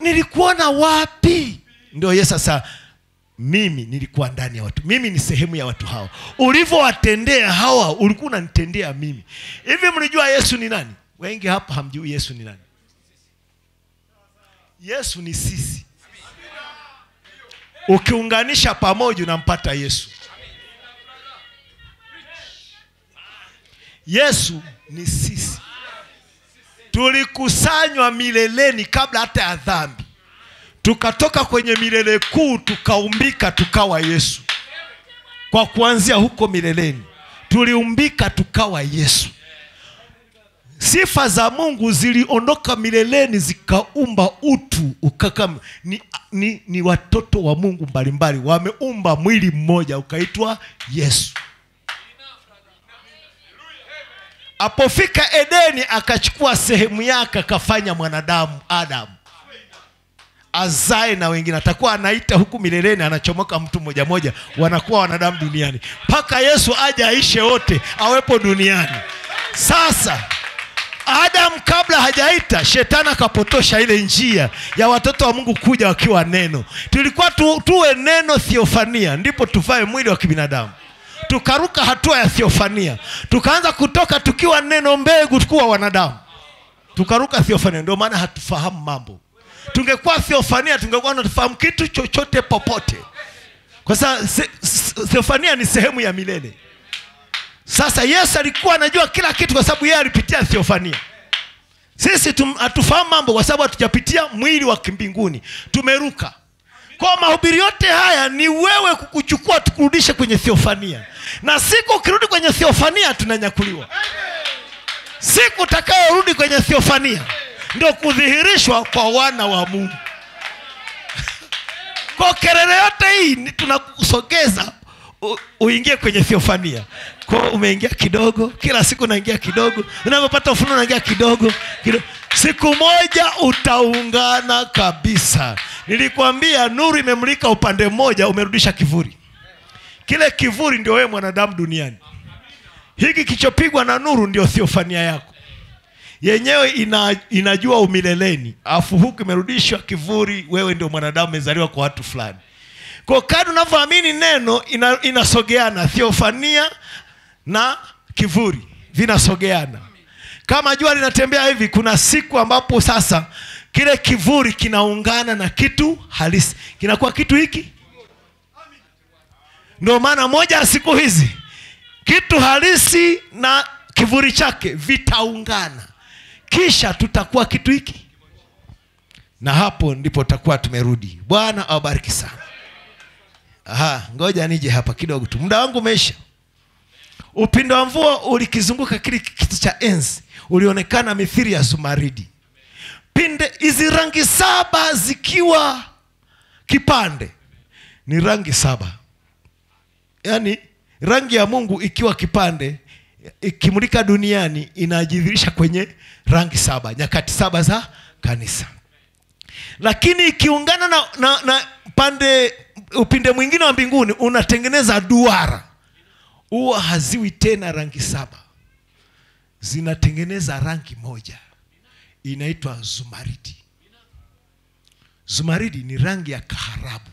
nilikuona wapi? Ndio Yesu sasa, mimi nilikuwa ndani ya watu. Mimi ni sehemu ya watu hao. Ulivyowatendea hawa ulikuwa unanitendea mimi. Hivi mlijua Yesu ni nani? Wengi hapa hamjui Yesu ni nani. Yesu ni sisi. Ukiunganisha pamoja unampata Yesu. Yesu ni sisi. Tulikusanywa mileleni kabla hata ya dhambi. Tukatoka kwenye milele kuu, tukaumbika, tukawa Yesu. Kwa kuanzia huko mileleni tuliumbika, tukawa Yesu. Sifa za Mungu ziliondoka mileleni zikaumba utu ukakam. Ni, ni, ni watoto wa Mungu mbalimbali wameumba mwili mmoja ukaitwa Yesu. Apofika Edeni akachukua sehemu yake akafanya mwanadamu Adamu. Azae na wengine, atakuwa anaita huku mileleni, anachomoka mtu moja moja, wanakuwa wanadamu duniani mpaka Yesu aje aishe wote, awepo duniani. Sasa Adam kabla hajaita, shetani akapotosha ile njia ya watoto wa Mungu kuja wakiwa neno. Tulikuwa tu, tuwe neno theofania, ndipo tuvae mwili wa kibinadamu. Tukaruka hatua ya theofania, tukaanza kutoka tukiwa neno mbegu tukuwa wanadamu. Tukaruka theofania, ndio maana hatufahamu mambo. Tungekuwa theofania tungekuwa tunafahamu kitu chochote popote. Kwa sababu theofania ni sehemu ya milele. Sasa Yesu alikuwa anajua kila kitu kwa sababu yeye alipitia theofania. Sisi hatufahamu mambo kwa sababu hatujapitia mwili wa kimbinguni. Tumeruka. Kwa mahubiri yote haya ni wewe kukuchukua tukurudishe kwenye theofania. Na siku ukirudi kwenye theofania tunanyakuliwa. Siku utakayorudi kwenye theofania ndio kudhihirishwa kwa wana wa Mungu. Kwa kelele yote hii tunakusogeza U, uingie kwenye theofania. Kwa umeingia kidogo, kila siku naingia kidogo, unapopata ufunuo naingia kidogo, kidogo. Siku moja utaungana kabisa. Nilikwambia nuru imemulika upande mmoja, umerudisha kivuli. Kile kivuli ndio wewe mwanadamu duniani. Hiki kichopigwa na nuru ndio theofania yako. Yenyewe ina, inajua umileleni. Afu huku imerudishwa kivuli, wewe ndio mwanadamu umezaliwa kwa watu fulani. Kwa kadri unavyoamini neno ina, inasogeana theofania na kivuli vinasogeana. Kama jua linatembea hivi, kuna siku ambapo sasa kile kivuli kinaungana na kitu halisi. Kinakuwa kitu hiki. Ndio maana moja ya siku hizi kitu halisi na kivuli chake vitaungana. Kisha tutakuwa kitu hiki. Na hapo ndipo tutakuwa tumerudi. Bwana awabariki sana. Aha, ngoja nije hapa kidogo tu. Muda wangu umeisha. Upindo wa mvua ulikizunguka kile kitu cha enzi, ulionekana mithili ya zumaridi. Pinde hizi rangi saba zikiwa kipande. Ni rangi saba. Yaani rangi ya Mungu ikiwa kipande, ikimulika duniani inajidhihirisha kwenye rangi saba, nyakati saba za kanisa. Lakini ikiungana na na, na pande upinde mwingine wa mbinguni unatengeneza duara. Huwa haziwi tena rangi saba. Zinatengeneza rangi moja. Inaitwa zumaridi. Zumaridi ni rangi ya kaharabu.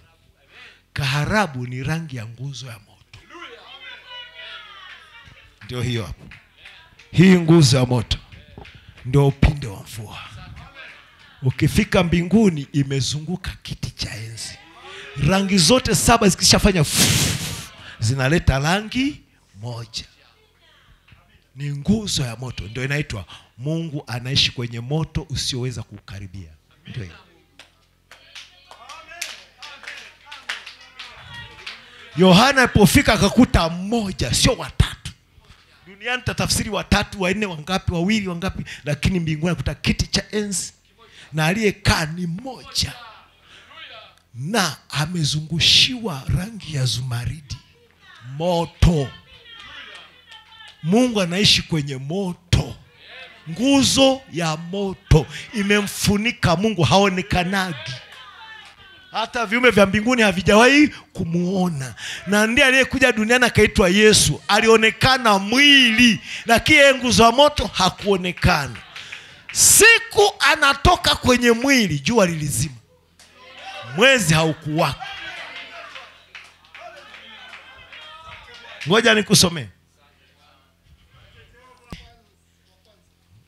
Kaharabu ni rangi ya nguzo ya moto. Ndio hiyo hapo. Hii nguzo ya moto ndio upinde wa mvua. Ukifika mbinguni imezunguka kiti cha enzi. Rangi zote saba zikishafanya zinaleta rangi moja. Ni nguzo ya moto. Ndio inaitwa Mungu anaishi kwenye moto usioweza kukaribia. Ndio. Yohana alipofika akakuta mmoja, sio watatu. Duniani tatafsiri watatu, wanne, wangapi, wawili, wangapi, lakini mbinguni akuta kiti cha enzi na aliyekaa ni mmoja. Na amezungushiwa rangi ya zumaridi, moto. Mungu anaishi kwenye moto. Nguzo ya moto imemfunika Mungu, haonekanagi. Hata viume vya mbinguni havijawahi kumuona. Na ndiye aliyekuja duniani akaitwa Yesu. Alionekana mwili, lakini nguzo ya moto hakuonekana. Siku anatoka kwenye mwili jua lilizima. Mwezi haukuwaka. Ngoja nikusomee.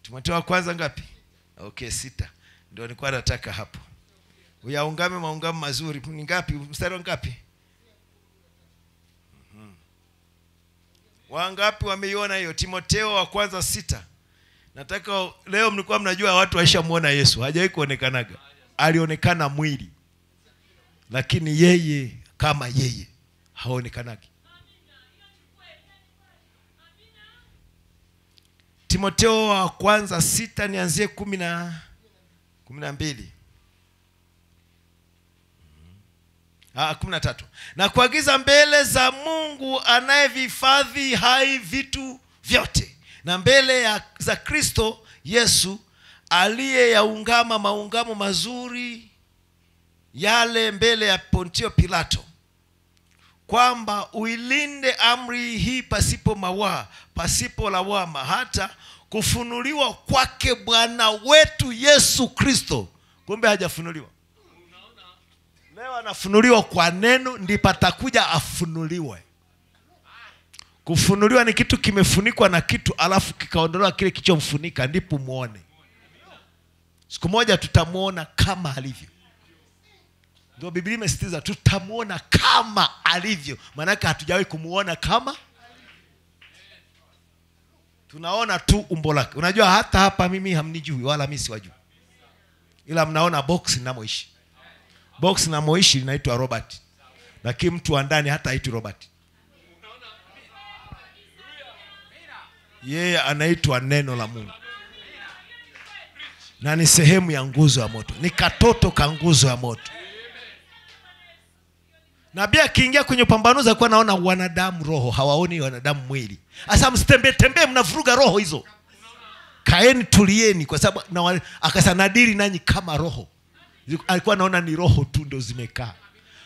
Timoteo wa kwanza ngapi? Okay, sita. Ndio nilikuwa nataka hapo. Uyaungame maungamo mazuri. Ni ngapi? Mstari ngapi? Mhm. Wangapi wameiona hiyo? Timoteo wa kwanza sita. Nataka leo mlikuwa mnajua watu waishamuona Yesu. Hajawahi kuonekanaga. Alionekana mwili. Lakini yeye kama yeye haonekanaki. Timoteo wa kwanza sita, nianzie kumi na kumi na mbili. Ah, kumi na tatu. Na kuagiza mbele za Mungu anayevihifadhi hai vitu vyote, na mbele ya, za Kristo Yesu aliyeyaungama maungamo mazuri yale mbele ya Pontio Pilato, kwamba uilinde amri hii pasipo mawaa, pasipo lawama, hata kufunuliwa kwake Bwana wetu Yesu Kristo. Kumbe hajafunuliwa. Leo anafunuliwa kwa neno, ndipo atakuja afunuliwe. Kufunuliwa ni kitu kimefunikwa na kitu alafu kikaondolewa kile kichomfunika, ndipo muone. Siku moja tutamuona kama alivyo. Ndio Biblia imesitiza tutamuona kama alivyo. Maana hatujawahi kumuona kama. Tunaona tu umbo lake. Unajua hata hapa mimi hamnijui wala mimi siwajui. Ila mnaona box ninamoishi. Box ninamoishi linaitwa Robert. Na kila mtu ndani hata haitwi Robert. Yeye anaitwa neno la Mungu. Na ni sehemu ya nguzo ya moto. Ni katoto ka nguzo ya moto. Na bia kiingia kwenye pambano za kwa naona wanadamu roho, hawaoni wanadamu mwili. Asa msitembe tembe mnavuruga roho hizo. Kaeni tulieni kwa sababu akasanadiri nanyi kama roho. Alikuwa naona ni roho tu ndio zimekaa.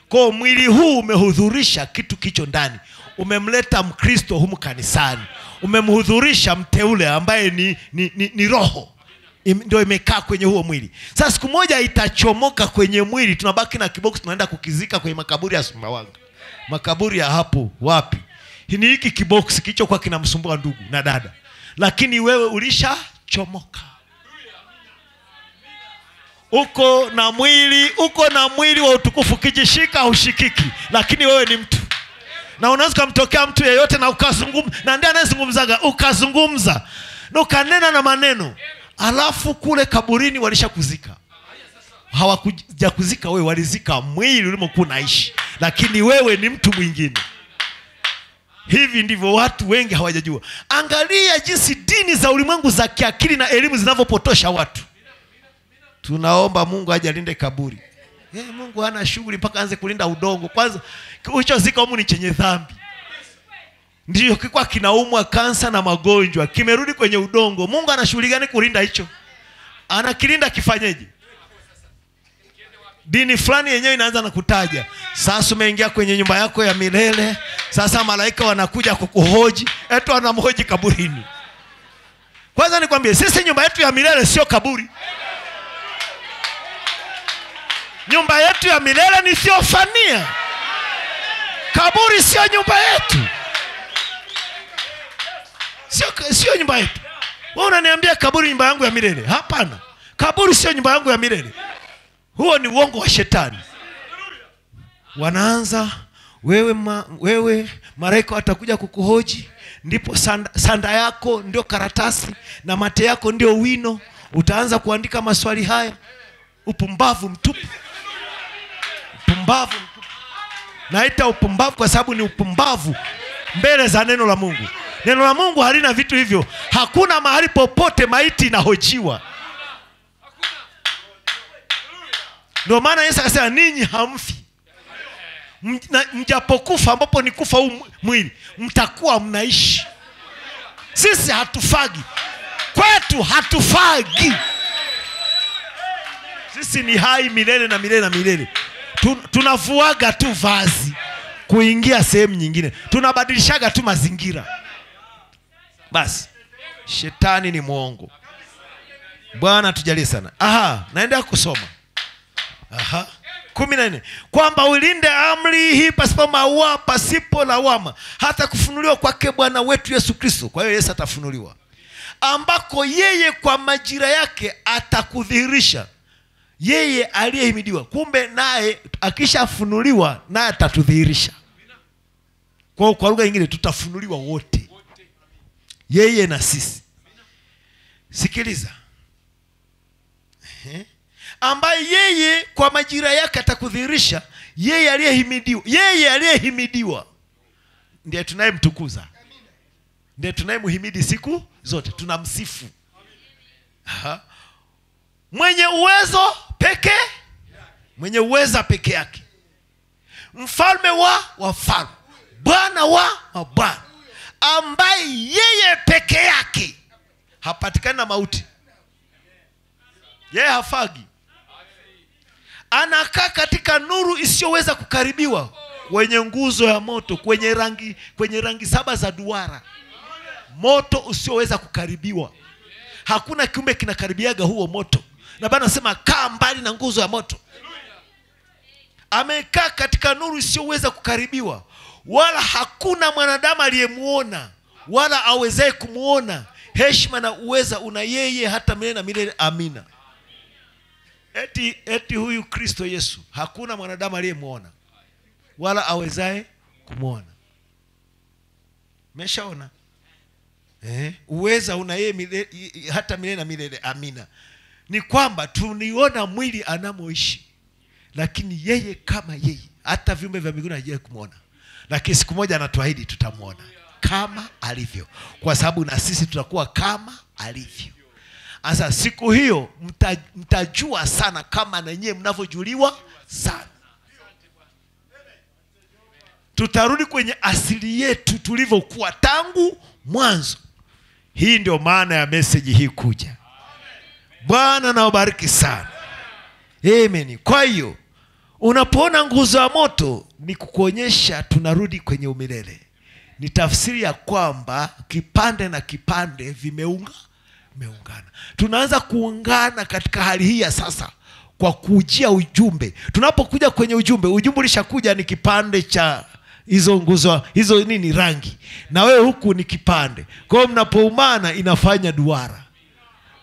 Kwa mwili huu umehudhurisha kitu kicho ndani. Umemleta Mkristo humu kanisani. Umemhudhurisha mteule ambaye ni ni, ni, ni roho. Im, ndio imekaa kwenye huo mwili. Sasa siku moja itachomoka kwenye mwili, tunabaki na kiboksi tunaenda kukizika kwenye makaburi ya Sumbawanga. Makaburi ya hapo wapi? Hini hiki kiboksi kicho kwa kinamsumbua ndugu na dada. Lakini wewe ulisha chomoka. Uko na mwili, uko na mwili wa utukufu, kijishika hushikiki, lakini wewe ni mtu. Na unaweza kumtokea mtu yeyote na ukazungumza, na ndiye anayezungumzaga, ukazungumza. Na ukanena na maneno. Alafu kule kaburini walishakuzika. Hawakuja kuzika wewe, walizika mwili ulimokuwa unaishi. Lakini wewe ni mtu mwingine. Hivi ndivyo watu wengi hawajajua. Angalia jinsi dini za ulimwengu za kiakili na elimu zinavyopotosha watu. Tunaomba Mungu ajalinde kaburi. Ye, Mungu hana shughuli mpaka anze kulinda udongo. Kwanza ulichozika humu ni chenye dhambi. Ndiyo kikuwa kinaumwa kansa na magonjwa. Kimerudi kwenye udongo. Mungu anashughuli gani kulinda hicho? Anakilinda kifanyeje? Dini fulani yenyewe inaanza na kutaja. Sasa umeingia kwenye nyumba yako ya milele. Sasa malaika wanakuja kukuhoji. Eto wanamhoji kaburini. Kwanza nikwambie, sisi nyumba yetu ya milele sio kaburi. Nyumba yetu ya milele ni Theofania. Kaburi sio nyumba yetu. Sio, sio nyumba yetu. Wewe unaniambia kaburi nyumba yangu ya milele? Hapana. Kaburi sio nyumba yangu ya milele. Huo ni uongo wa shetani. Wanaanza wewe ma, wewe malaika atakuja kukuhoji, ndipo sanda, sanda yako ndio karatasi na mate yako ndio wino, utaanza kuandika maswali haya. Upumbavu mtupu. Upumbavu mtupu. Naita upumbavu kwa sababu ni upumbavu mbele za neno la Mungu. Neno la Mungu halina vitu hivyo. Hakuna mahali popote maiti inahojiwa. Ndio maana Yesu akasema ninyi hamfi. Mjapokufa ambapo ni kufa huu mwili, mtakuwa mnaishi. Sisi hatufagi. Kwetu hatufagi. Sisi ni hai milele na milele na milele. Tunavuaga tu vazi kuingia sehemu nyingine. Tunabadilishaga tu mazingira. Basi shetani ni muongo. Bwana tujalie sana. Aha, naenda kusoma. Aha. kumi na nne. Kwamba ulinde amri hii pasipo mawaa, pasipo lawama, hata kufunuliwa kwake Bwana wetu Yesu Kristo. Kwa hiyo Yesu atafunuliwa, ambako yeye kwa majira yake atakudhihirisha. Yeye aliyehimidiwa. Kumbe naye akishafunuliwa naye atatudhihirisha. Kwa kwa lugha nyingine tutafunuliwa wote. Yeye na sisi. Sikiliza. Eh? Ambaye yeye kwa majira yake atakudhihirisha, yeye aliyehimidiwa. Yeye aliyehimidiwa. Ndiye tunayemtukuza. Ndiye tunayemhimidi siku zote. Tunamsifu. Aha. Mwenye uwezo peke, mwenye uweza peke yake, mfalme wa wafalme, Bwana wa mabwana, ambaye yeye peke yake hapatikani na mauti. Yeye hafagi. Anakaa katika nuru isiyoweza kukaribiwa, kwenye nguzo ya moto, kwenye rangi kwenye rangi saba za duara, moto usiyoweza kukaribiwa. Hakuna kiumbe kinakaribiaga huo moto. Na Bwana anasema kaa mbali na nguzo ya moto. Amekaa katika nuru isiyoweza kukaribiwa, wala hakuna mwanadamu aliyemuona wala awezaye kumuona. Heshima na uweza una yeye hata milele na milele. Amina. Eti eti huyu Kristo Yesu hakuna mwanadamu aliyemuona wala awezaye kumuona. Meshaona. eh, uweza unaye hata milele na milele, amina. Ni kwamba tuniona mwili anamoishi, lakini yeye kama yeye, hata viumbe vya mbinguni hajawahi kumuona. Lakini siku moja anatuahidi tutamuona kama alivyo, kwa sababu na sisi tutakuwa kama alivyo. Asa siku hiyo mta, mtajua sana kama na nyinyi mnavyojuliwa sana. Tutarudi kwenye asili yetu tulivyokuwa tangu mwanzo. Hii ndio maana ya message hii kuja. Bwana na ubariki sana. Amen. Kwa hiyo unapoona nguzo ya moto ni kukuonyesha tunarudi kwenye umilele. Ni tafsiri ya kwamba kipande na kipande vimeunga meungana. Tunaanza kuungana katika hali hii ya sasa kwa kujia ujumbe. Tunapokuja kwenye ujumbe, ujumbe ulishakuja ni kipande cha hizo nguzo, hizo nini rangi. Na wewe huku ni kipande. Kwa hiyo mnapoumana inafanya duara.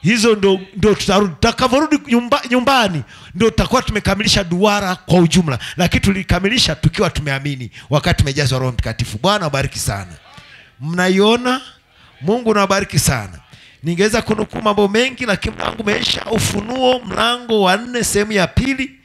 Hizo ndo, ndo tutarudi. Tutakavorudi nyumba, nyumbani ndo tutakuwa tumekamilisha duara kwa ujumla. Lakini tulikamilisha tukiwa tumeamini wakati tumejazwa Roho Mtakatifu. Bwana wabariki sana. Mnaiona? Mungu nawabariki sana. Ningeweza kunukuu mambo mengi lakini mlango umeisha. Ufunuo mlango wa nne sehemu ya pili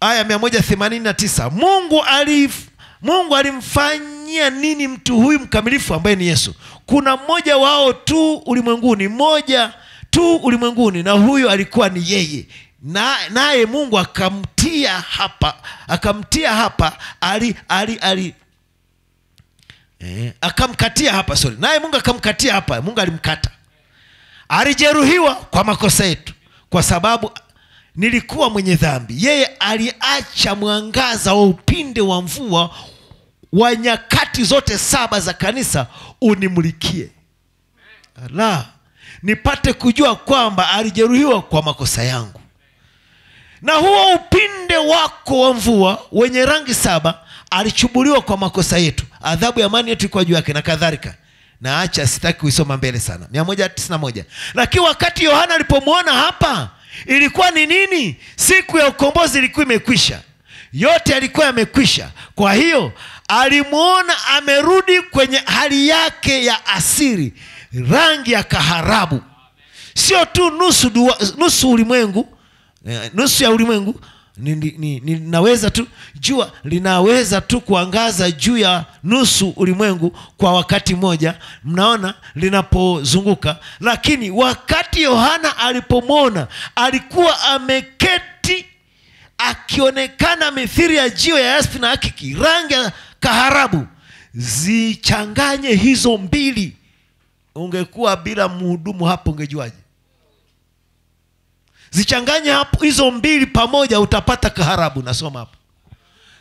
aya mia moja themanini na tisa. Mungu alif Mungu alimfanyia nini mtu huyu mkamilifu ambaye ni Yesu? Kuna mmoja wao tu ulimwenguni, mmoja tu ulimwenguni, na huyo alikuwa ni yeye. Na naye Mungu akamtia hapa, akamtia hapa ali ali ali Eh, akamkatia hapa, sorry. Naye Mungu akamkatia hapa. Mungu alimkata. Alijeruhiwa kwa makosa yetu, kwa sababu nilikuwa mwenye dhambi. Yeye aliacha mwangaza wa upinde wa mvua wa nyakati zote saba za kanisa unimulikie. Ala, nipate kujua kwamba alijeruhiwa kwa makosa yangu. Na huo upinde wako wa mvua wenye rangi saba alichubuliwa kwa makosa yetu. Adhabu ya amani yetu kwa juu yake na kadhalika. Na acha sitaki kuisoma mbele sana. mia moja tisini na moja. Lakini wakati Yohana alipomuona hapa, ilikuwa ni nini? Siku ya ukombozi ilikuwa imekwisha. Yote alikuwa yamekwisha. Kwa hiyo alimuona amerudi kwenye hali yake ya asili, rangi ya kaharabu. Sio tu nusu duwa, nusu ulimwengu, nusu ya ulimwengu. Ninaweza ni, ni, tu jua linaweza tu kuangaza juu ya nusu ulimwengu kwa wakati moja, mnaona linapozunguka. Lakini wakati Yohana alipomwona, alikuwa ameketi akionekana mithili ya jiwe ya yaspi na akiki, rangi ya kaharabu. Zichanganye hizo mbili, ungekuwa bila mhudumu hapo, ungejuaje? Zichanganye hapo hizo mbili pamoja utapata kaharabu. Nasoma hapo.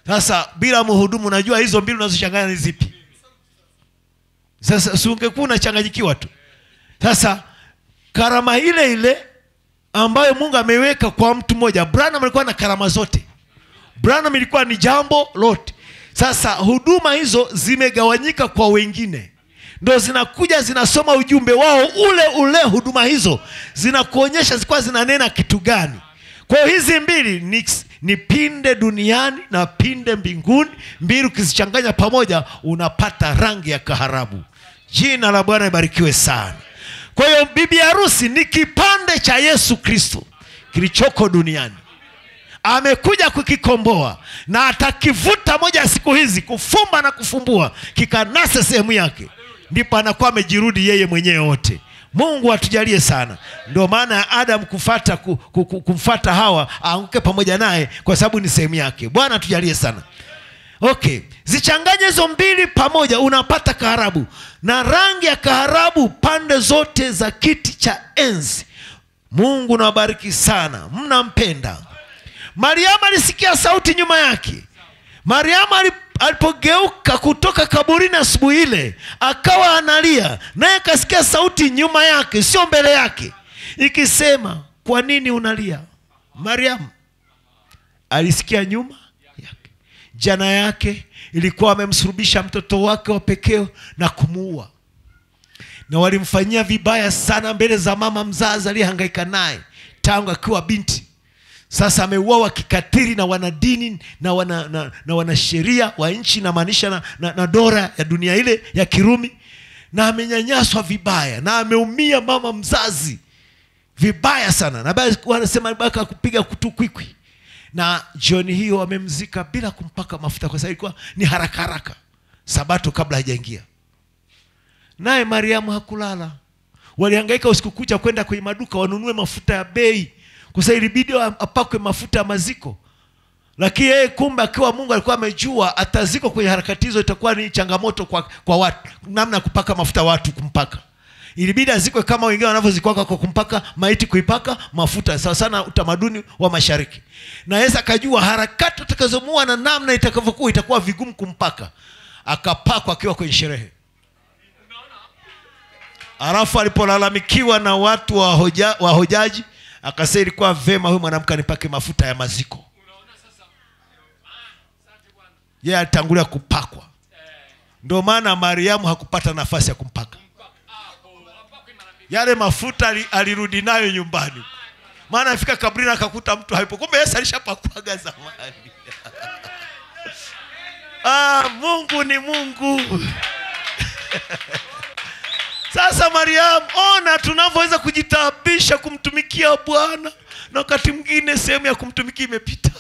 Sasa bila mhudumu unajua hizo mbili unazochanganya ni zipi? Sasa usingekuwa unachanganyikiwa tu. Sasa karama ile ile ambayo Mungu ameiweka kwa mtu mmoja. Branham alikuwa na karama zote. Branham ilikuwa ni jambo lote. Sasa huduma hizo zimegawanyika kwa wengine. Ndio zinakuja zinasoma ujumbe wao ule ule, huduma hizo zinakuonyesha zikuwa zinanena kitu gani. Kwa hiyo hizi mbili ni, ni pinde duniani na pinde mbinguni. Mbili ukizichanganya pamoja unapata rangi ya kaharabu. Jina la Bwana libarikiwe sana. Kwa hiyo bibi harusi ni kipande cha Yesu Kristo kilichoko duniani. Amekuja kukikomboa na atakivuta moja siku hizi, kufumba na kufumbua, kikanasa sehemu yake. Ndipo anakuwa amejirudi yeye mwenyewe wote. Mungu atujalie sana. Ndio maana Adam kufuata kumfuata Hawa, aanguke pamoja naye kwa sababu ni sehemu yake. Bwana atujalie sana. Okay, zichanganye hizo mbili pamoja unapata kaharabu. Na rangi ya kaharabu pande zote za kiti cha enzi. Mungu nawabariki sana. Mnampenda. Mariamu alisikia sauti nyuma yake. Mariamu alip Alipogeuka kutoka kaburini asubuhi ile, akawa analia, naye akasikia sauti nyuma yake, sio mbele yake, ikisema, "Kwa nini unalia, Mariamu?" Alisikia nyuma yake. Jana yake ilikuwa amemsurubisha mtoto wake wa pekee na kumuua. Na walimfanyia vibaya sana mbele za mama mzazi aliyehangaika naye tangu akiwa binti. Sasa ameuawa kikatili na wanadini na wana na, na wanasheria wa nchi na maanisha na, na, na dola ya dunia ile ya Kirumi. na amenyanyaswa vibaya, na ameumia mama mzazi vibaya sana, na basi wanasema alibaka kupiga kutu kwikwi. Na jioni hiyo amemzika bila kumpaka mafuta, kwa sababu ilikuwa ni haraka haraka, sabato kabla hajaingia. Naye Mariamu hakulala. Walihangaika usiku kucha kwenda kwenye maduka wanunue mafuta ya bei, kwa sababu ilibidi apakwe mafuta ya maziko. Lakini yeye kumbe akiwa Mungu alikuwa amejua ataziko kwenye harakati hizo itakuwa ni changamoto kwa kwa watu, namna kupaka mafuta watu kumpaka. Ilibidi azikwe kama wengine wanavyozikwa kwa kumpaka maiti, kuipaka mafuta, sawa sana utamaduni wa mashariki. Na Yesu akajua harakati utakazomua na namna itakavyokuwa itakuwa vigumu kumpaka. Akapakwa akiwa kwenye sherehe. Alafu alipolalamikiwa na watu wa hoja, wa hojaji, akasema ilikuwa vema huyu mwanamke anipake mafuta ya maziko. Yeye alitangulia kupakwa. Ndio maana Mariamu hakupata nafasi ya kumpaka. Yale mafuta alirudi nayo nyumbani. Maana afika kabrini akakuta mtu haipo. Kumbe Yesu alishapakwaga zamani. Ah, Mungu ni Mungu. Sasa Mariamu, ona tunavyoweza kujitaabisha kumtumikia Bwana, na wakati mwingine sehemu ya kumtumikia imepita.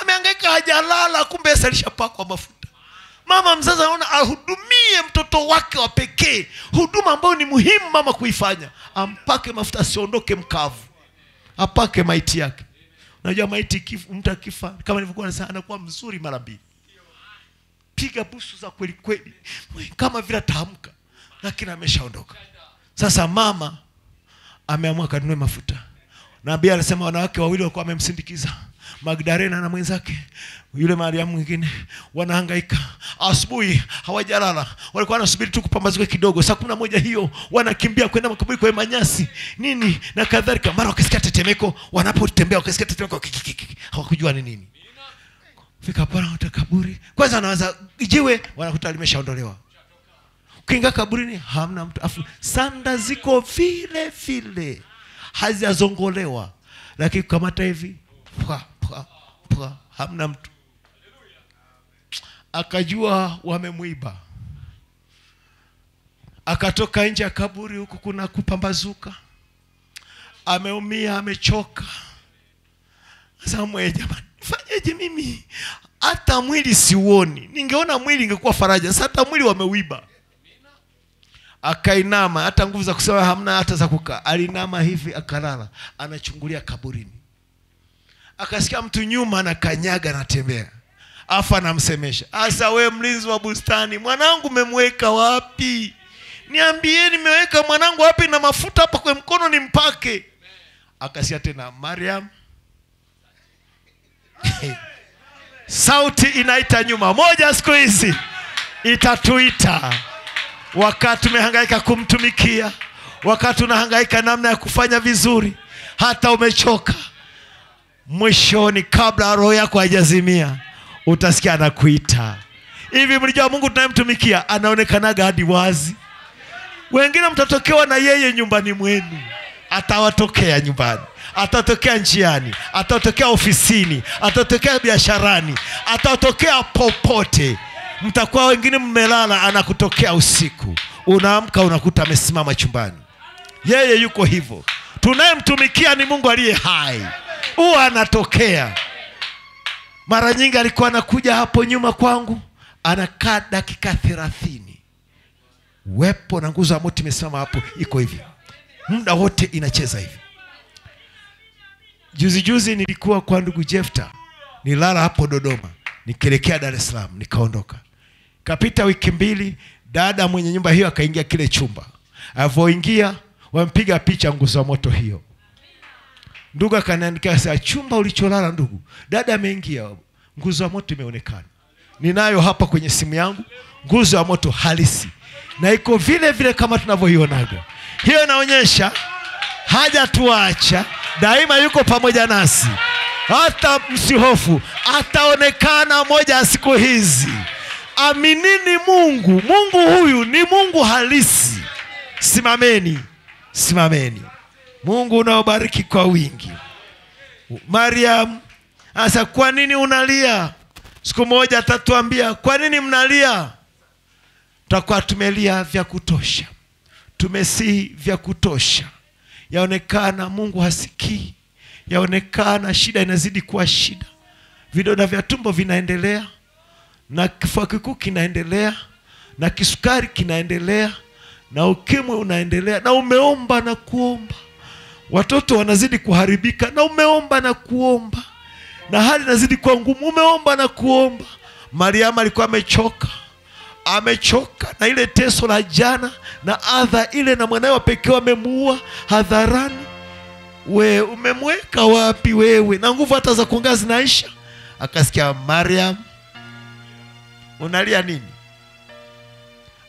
Amehangaika hajalala, kumbe Yesu alishapakwa mafuta. Mama mzazi anaona ahudumie mtoto wake wa pekee, huduma ambayo ni muhimu mama kuifanya, ampake mafuta asiondoke mkavu, apake maiti yake. Unajua maiti kifu, mtu akifa kama nilivyokuwa nasema anakuwa mzuri mara mbili. Piga busu za kweli kweli kama vile taamka, lakini ameshaondoka. Sasa mama ameamua kanunue mafuta. Na Biblia inasema wanawake wawili walikuwa wamemsindikiza, Magdalena na mwenzake yule Mariamu mwingine, wanahangaika. Asubuhi hawajalala, walikuwa wanasubiri tu kupambazuka kidogo. Saa kumi na moja hiyo wanakimbia kwenda makaburi kwa manyasi nini na kadhalika. Mara wakisikia tetemeko, wanapotembea wakisikia tetemeko, hawakujua ni nini. Fika pala kwa kaburi, kwanza anaanza jiwe, wanakuta limeshaondolewa. Ukiingia kaburini hamna mtu, afu sanda ziko vile vile, hazijazongolewa. Lakini kamata hivi, pwa pwa pwa, hamna mtu. Akajua wamemuiba. Akatoka nje ya kaburi, huku kuna kupambazuka, ameumia, amechoka. Sasa mwe jamani, fanyeje mimi? Hata mwili siuoni. Ningeona mwili ingekuwa faraja. Sasa hata mwili wameuiba. Akainama, hata nguvu za kusema hamna, hata za kukaa. Alinama hivi akalala, anachungulia kaburini. Akasikia mtu nyuma anakanyaga na tembea. Afa namsemesha, "Asa we mlinzi wa bustani, mwanangu memweka wapi? Niambie nimeweka mwanangu wapi, na mafuta hapa kwa mkono nimpake." Akasikia tena Mariam. Sauti inaita nyuma. Moja siku hizi itatuita. Wakati umehangaika kumtumikia, wakati unahangaika namna ya kufanya vizuri, hata umechoka, mwishoni kabla roho yako haijazimia utasikia anakuita. Hivi mlijua Mungu tunayemtumikia anaonekanaga hadi wazi? Wengine mtatokewa na yeye nyumbani mwenu, atawatokea nyumbani, atatokea njiani, atatokea ofisini, atatokea biasharani, atatokea popote. Mtakuwa wengine mmelala, anakutokea usiku. Unaamka unakuta amesimama chumbani. Yeye yuko hivyo. Tunayemtumikia ni Mungu aliye hai. Huwa anatokea. Mara nyingi alikuwa anakuja hapo nyuma kwangu, anakaa dakika thelathini. Wepo na nguzo ya moto imesimama hapo iko hivi. Muda wote inacheza hivi. Juzi juzi nilikuwa kwa ndugu Jefta. Nilala hapo Dodoma, nikielekea Dar es Salaam, nikaondoka. Kapita wiki mbili, dada mwenye nyumba hiyo akaingia kile chumba. Alipoingia wampiga picha nguzo ya moto hiyo. Ndugu akaniandikia saa chumba ulicholala ndugu. Dada ameingia, nguzo ya moto imeonekana. Ninayo hapa kwenye simu yangu, nguzo ya moto halisi. Na iko vile vile kama tunavyoionaga. Hiyo inaonyesha hajatuacha, daima yuko pamoja nasi. Hata msihofu, ataonekana moja siku hizi. Aminini Mungu. Mungu huyu ni Mungu halisi. Simameni, simameni. Mungu unaobariki kwa wingi. Mariam, asa kwa nini unalia? Siku moja atatuambia, kwa nini mnalia? Tutakuwa tumelia vya kutosha. Tumesii vya kutosha. Yaonekana Mungu hasikii. Yaonekana shida inazidi kuwa shida. Vidonda vya tumbo vinaendelea. Na kifua kikuu kinaendelea. Na kisukari kinaendelea. Na ukimwi unaendelea. Na umeomba na kuomba. Watoto wanazidi kuharibika. Na umeomba na kuomba. Na hali inazidi kuwa ngumu. Umeomba na kuomba. Mariamu alikuwa amechoka. Amechoka na ile teso la jana, na adha ile, na mwanae wa pekee amemuua hadharani. We umemweka wapi wewe? Na nguvu hata za kuongea zinaisha. Akasikia, Mariam, unalia nini?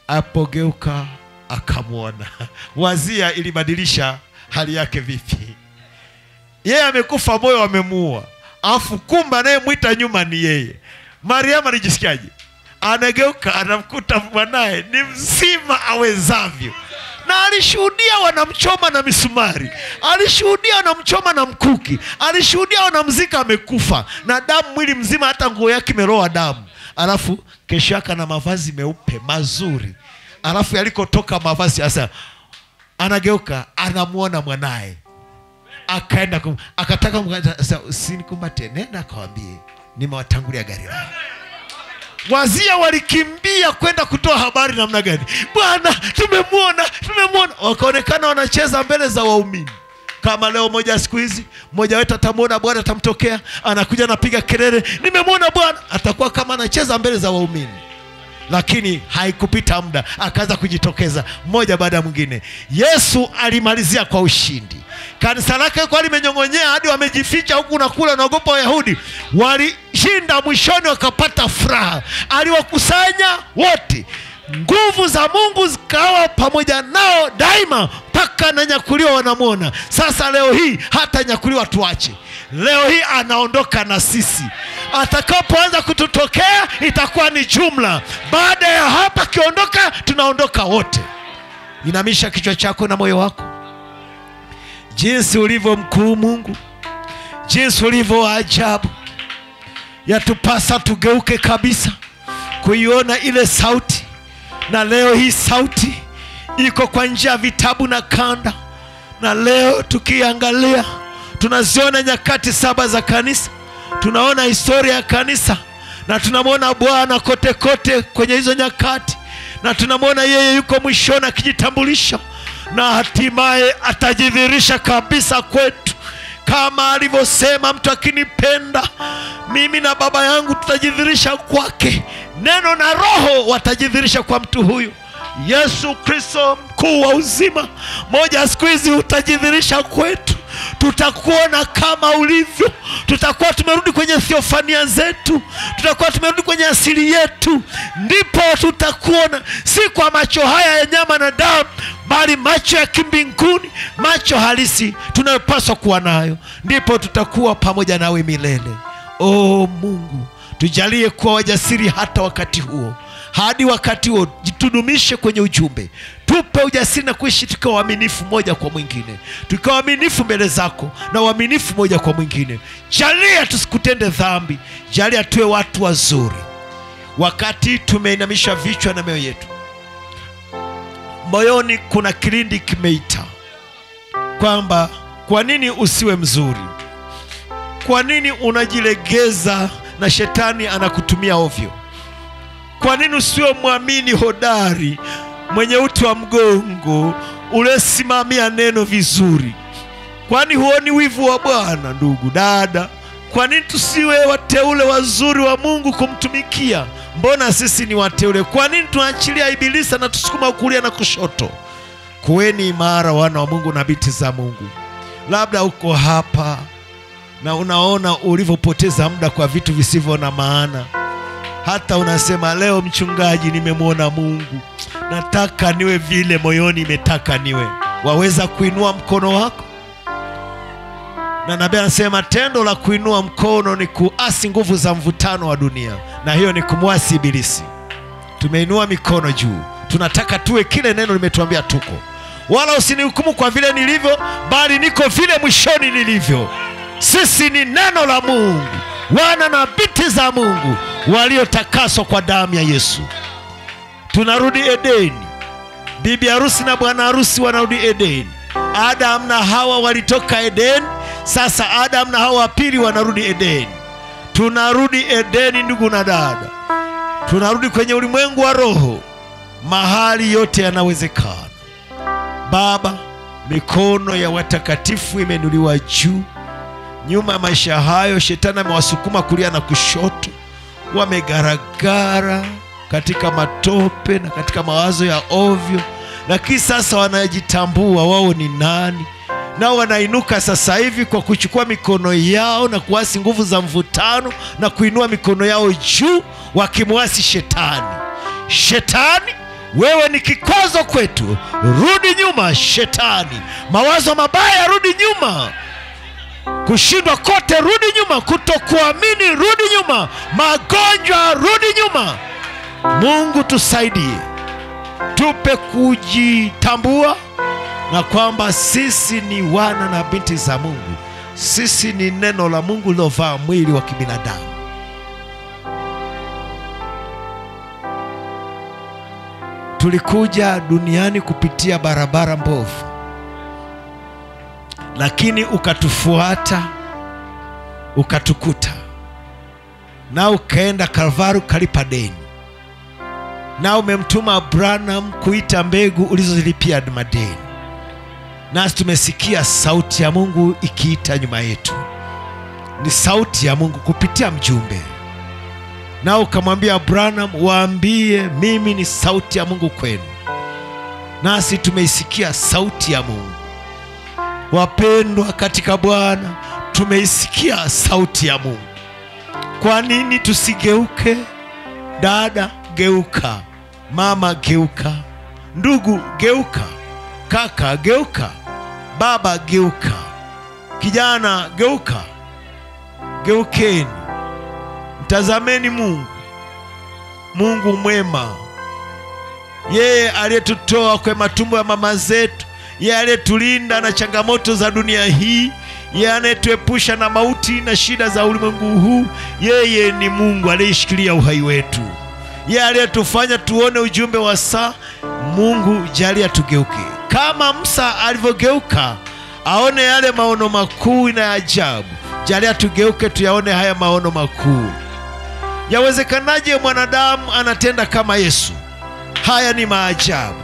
Apogeuka akamwona. Wazia ilibadilisha hali yake vipi? Yeye amekufa, moyo amemuua. Afu kumba naye muita nyuma ni yeye. Mariam alijisikiaje? Anageuka anamkuta mwanae ni mzima awezavyo. Na alishuhudia wanamchoma na misumari. Alishuhudia wanamchoma na mkuki. Alishuhudia wanamzika amekufa. Na damu mwili mzima, hata nguo yake imeloa damu. Alafu kesho yake na mavazi meupe mazuri. Alafu yalikotoka mavazi hasa. Anageuka anamuona mwanae. Akaenda kum, akataka usinikumbatie, nenda kawaambie nimewatangulia gari langu. Wazia walikimbia kwenda kutoa habari namna gani. Bwana, tumemuona, tumemuona. Wakaonekana wanacheza mbele za waumini. Kama leo moja siku hizi, moja wetu atamuona Bwana, atamtokea, anakuja anapiga kelele, nimemuona Bwana. Atakuwa kama anacheza mbele za waumini. Lakini haikupita muda, akaanza kujitokeza moja baada ya mwingine. Yesu alimalizia kwa ushindi. Kanisa lake kwa limenyongonyea hadi wamejificha huku unakula naogopa Wayahudi. Walishinda mwishoni, wakapata furaha. Aliwakusanya wote. Nguvu za Mungu zikawa pamoja nao daima, mpaka na nyakuliwa wanamuona. Sasa leo hii hata nyakuliwa tuache. Leo hii anaondoka na sisi. Atakapoanza kututokea itakuwa ni jumla. Baada ya hapa kiondoka, tunaondoka wote. Inamisha kichwa chako na moyo wako. Jinsi ulivyo mkuu Mungu, jinsi ulivyo ajabu. Yatupasa tugeuke kabisa kuiona ile sauti. Na leo hii sauti iko kwa njia vitabu na kanda. Na leo tukiangalia, tunaziona nyakati saba za kanisa. Tunaona historia ya kanisa. Na tunamwona Bwana kote kote kwenye hizo nyakati. Na tunamwona yeye yuko mwishoni akijitambulisha. Na hatimaye atajidhihirisha kabisa kwetu. Kama alivyosema, mtu akinipenda mimi na Baba yangu tutajidhihirisha kwake. Neno na Roho watajidhihirisha kwa mtu huyu. Yesu Kristo mkuu wa uzima, moja siku hizi utajidhihirisha kwetu. Tutakuona kama ulivyo. Tutakuwa tumerudi kwenye theofania zetu. Tutakuwa tumerudi kwenye asili yetu. Ndipo tutakuona, si kwa macho haya ya nyama na damu, bali macho ya kimbinguni, macho halisi tunayopaswa kuwa nayo. Ndipo tutakuwa pamoja nawe milele. Oh Mungu, tujalie kuwa wajasiri hata wakati huo. Hadi wakati huo jitudumishe kwenye ujumbe. Tupe ujasiri na kuishi tukiwa waaminifu moja kwa mwingine. Tukiwa waaminifu mbele zako na waaminifu moja kwa mwingine. Jalia tusikutende dhambi. Jalia tuwe watu wazuri. Wakati tumeinamisha vichwa na mioyo yetu, moyoni kuna kilindi kimeita kwamba kwa nini usiwe mzuri? Kwa nini unajilegeza na shetani anakutumia ovyo? Kwa nini usiwe muamini hodari, mwenye utu wa mgongo, ulesimamia neno vizuri? Kwani huoni wivu wa Bwana, ndugu dada? Kwa nini tusiwe wateule wazuri wa Mungu kumtumikia? Mbona sisi ni wateule? Kwa nini tunaachilia ibilisi na tusukuma kulia na kushoto? Kuweni imara wana wa Mungu na binti za Mungu. Labda uko hapa na unaona ulivyopoteza muda kwa vitu visivyo na maana. Hata unasema, leo mchungaji nimemwona Mungu. Nataka niwe vile moyoni imetaka niwe. Waweza kuinua mkono wako. Na nabii anasema tendo la kuinua mkono ni kuasi nguvu za mvutano wa dunia. Na hiyo ni kumwasi ibilisi. Tumeinua mikono juu. Tunataka tuwe kile neno limetuambia tuko. Wala usinihukumu kwa vile nilivyo, bali niko vile mwishoni nilivyo. Sisi ni neno la Mungu, wana na binti za Mungu waliotakaswa kwa damu ya Yesu. Tunarudi Edeni. Bibi harusi na bwana harusi wanarudi Edeni. Adam na Hawa walitoka Edeni. Sasa Adam na Hawa pili wanarudi Edeni. Tunarudi Edeni ndugu na dada. Tunarudi kwenye ulimwengu wa roho. Mahali yote yanawezekana. Baba, mikono ya watakatifu imenuliwa juu. Nyuma ya maisha hayo shetani amewasukuma kulia na kushoto. Wamegaragara katika matope na katika mawazo ya ovyo. Lakini sasa wanajitambua wao ni nani. Na wanainuka sasa hivi kwa kuchukua mikono yao na kuasi nguvu za mvutano na kuinua mikono yao juu wakimwasi shetani. Shetani, wewe ni kikwazo kwetu. Rudi nyuma shetani. Mawazo mabaya rudi nyuma. Kushindwa kote rudi nyuma. Kutokuamini rudi nyuma. Magonjwa rudi nyuma. Mungu tusaidie. Tupe kujitambua na kwamba sisi ni wana na binti za Mungu. Sisi ni neno la Mungu lilovaa mwili wa kibinadamu. Tulikuja duniani kupitia barabara mbovu, lakini ukatufuata, ukatukuta, na ukaenda Kalvaru kalipa deni, na umemtuma Branham kuita mbegu ulizozilipia madeni. Nasi tumesikia sauti ya Mungu ikiita nyuma yetu. Ni sauti ya Mungu kupitia mjumbe. Na ukamwambia Branham, waambie mimi ni sauti ya Mungu kwenu. Nasi tumeisikia sauti ya Mungu. Wapendwa katika Bwana, tumeisikia sauti ya Mungu. Kwa nini tusigeuke? Dada, geuka. Mama, geuka. Ndugu, geuka. Kaka, geuka. Baba, geuka. Kijana, geuka. Geukeni. Tazameni Mungu. Mungu mwema. Yeye aliyetutoa kwa matumbo ya mama zetu, yeye aliyetulinda na changamoto za dunia hii, yeye anayetuepusha na mauti na shida za ulimwengu huu, yeye ni Mungu aliyeshikilia uhai wetu. Yeye aliyetufanya tuone ujumbe wa saa. Mungu, jalia tugeuke. Kama Musa alivyogeuka, aone yale maono makuu na ajabu. Jalia tugeuke tuyaone haya maono makuu. Yawezekanaje mwanadamu anatenda kama Yesu? Haya ni maajabu.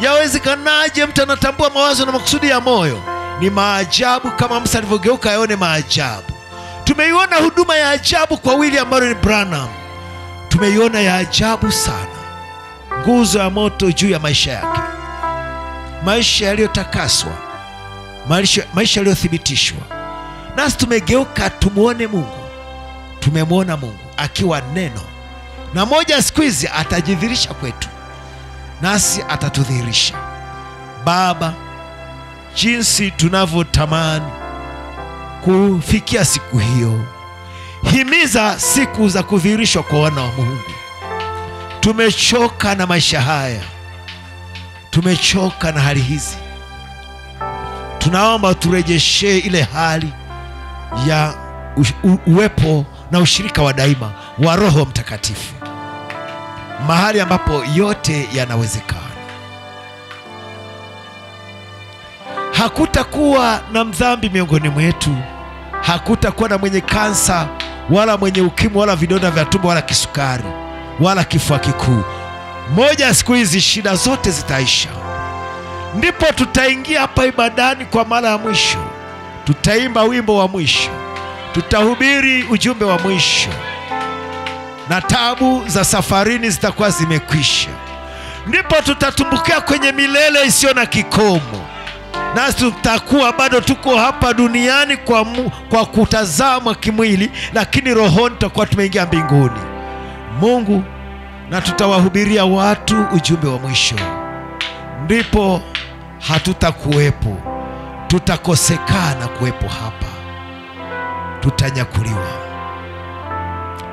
Yawezekanaje mtu anatambua mawazo na makusudi ya moyo? Ni maajabu kama Musa alivyogeuka aone maajabu. Tumeiona huduma ya ajabu kwa William Marrion Branham. Tumeiona ya ajabu sana. Nguzo ya moto juu ya maisha yake. Maisha yaliyotakaswa. Maisha maisha yaliyothibitishwa. Nasi tumegeuka tumuone Mungu. Tumemwona Mungu akiwa neno. Na moja siku hizi atajidhihirisha kwetu. Nasi atatudhihirisha. Baba, jinsi tunavyotamani kufikia siku hiyo. Himiza siku za kudhihirishwa kwa wana wa Mungu. Tumechoka na maisha haya. Tumechoka na hali hizi. Tunaomba turejeshee ile hali ya uwepo na ushirika wa daima wa Roho Mtakatifu. Mahali ambapo yote yanawezekana. Hakutakuwa na mdhambi miongoni mwetu. Hakutakuwa na mwenye kansa, wala mwenye ukimwi, wala vidonda vya tumbo, wala kisukari, wala kifua kikuu. Moja siku hizi shida zote zitaisha. Ndipo tutaingia hapa ibadani kwa mara ya mwisho. Tutaimba wimbo wa mwisho. Tutahubiri ujumbe wa mwisho. Na tabu za safarini zitakuwa zimekwisha. Ndipo tutatumbukia kwenye milele isiyo na kikomo. Nasi tutakuwa bado tuko hapa duniani kwa, mu, kwa kutazama kimwili, lakini rohoni tutakuwa tumeingia mbinguni. Mungu, na tutawahubiria watu ujumbe wa mwisho. Ndipo hatutakuwepo. Tutakosekana kuwepo hapa. Tutanyakuliwa.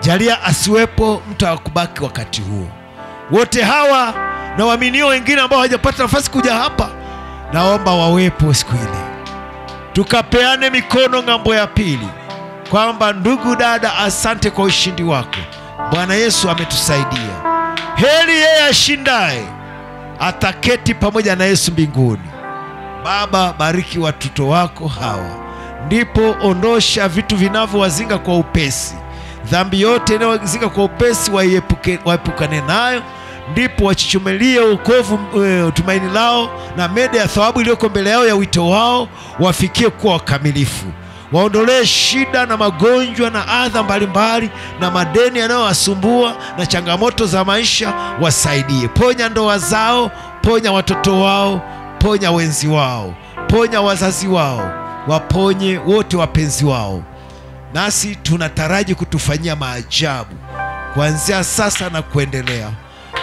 Jalia asiwepo mtu wa kubaki wakati huo. Wote hawa na waaminio wengine ambao hawajapata nafasi kuja hapa, naomba wawepo siku ile. Tukapeane mikono ng'ambo ya pili. Kwamba ndugu dada, asante kwa ushindi wako. Bwana Yesu ametusaidia. Heri yeye ashindaye, ataketi pamoja na Yesu mbinguni. Baba, bariki watoto wako hawa, ndipo ondosha vitu vinavyowazinga kwa upesi. Dhambi yote inayowazinga kwa upesi waiepuke, waepukane nayo, ndipo wachichumelie wokovu e, tumaini lao, na mede ya thawabu iliyoko mbele yao ya wito wao, wafikie kuwa wakamilifu. Waondolee shida na magonjwa na adha mbalimbali na madeni yanayowasumbua na changamoto za maisha, wasaidie. Ponya ndoa zao, ponya watoto wao, ponya wenzi wao, ponya wazazi wao, waponye wote wapenzi wao. Nasi tunataraji kutufanyia maajabu kuanzia sasa na kuendelea.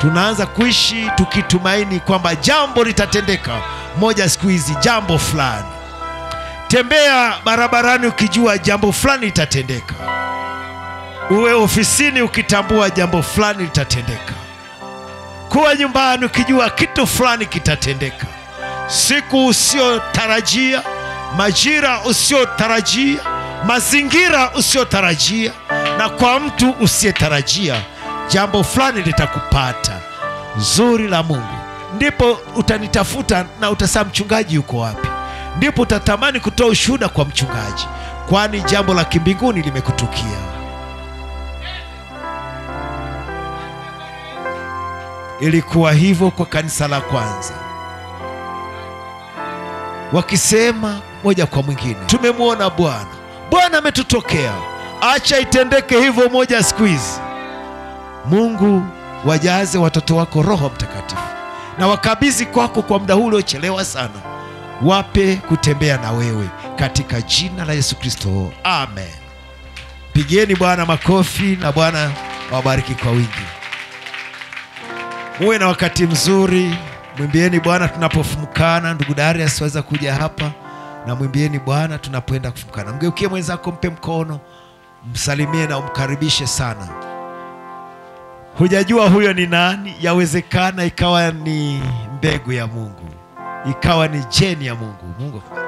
Tunaanza kuishi tukitumaini kwamba jambo litatendeka moja siku hizi, jambo fulani. Tembea barabarani ukijua jambo fulani litatendeka. Uwe ofisini ukitambua jambo fulani litatendeka. Kuwa nyumbani ukijua kitu fulani kitatendeka. Siku usiotarajia, majira usiotarajia, mazingira usiotarajia, na kwa mtu usiyetarajia, jambo fulani litakupata nzuri la Mungu. Ndipo utanitafuta na utasema mchungaji yuko wapi. Ndipo utatamani kutoa ushuhuda kwa mchungaji, kwani jambo la kimbinguni limekutukia. Ilikuwa hivyo kwa kanisa la kwanza, wakisema moja kwa mwingine, tumemwona Bwana, Bwana ametutokea. Acha itendeke hivyo moja siku hizi. Mungu, wajaze watoto wako Roho Mtakatifu, na wakabizi kwako kwa muda huu uliochelewa sana. Wape kutembea na wewe katika jina la Yesu Kristo. Amen. Pigieni Bwana makofi, na Bwana wabariki kwa wingi. Muwe na wakati mzuri. Mwimbieni Bwana tunapofumkana. Ndugu Daria asiweza kuja hapa, na mwimbieni Bwana tunapoenda kufumkana. Mgeukie mwenzako, mpe mkono, msalimie na umkaribishe sana. Hujajua huyo ni nani. Yawezekana ikawa ni mbegu ya Mungu, ikawa ni jeni ya Mungu. Mungu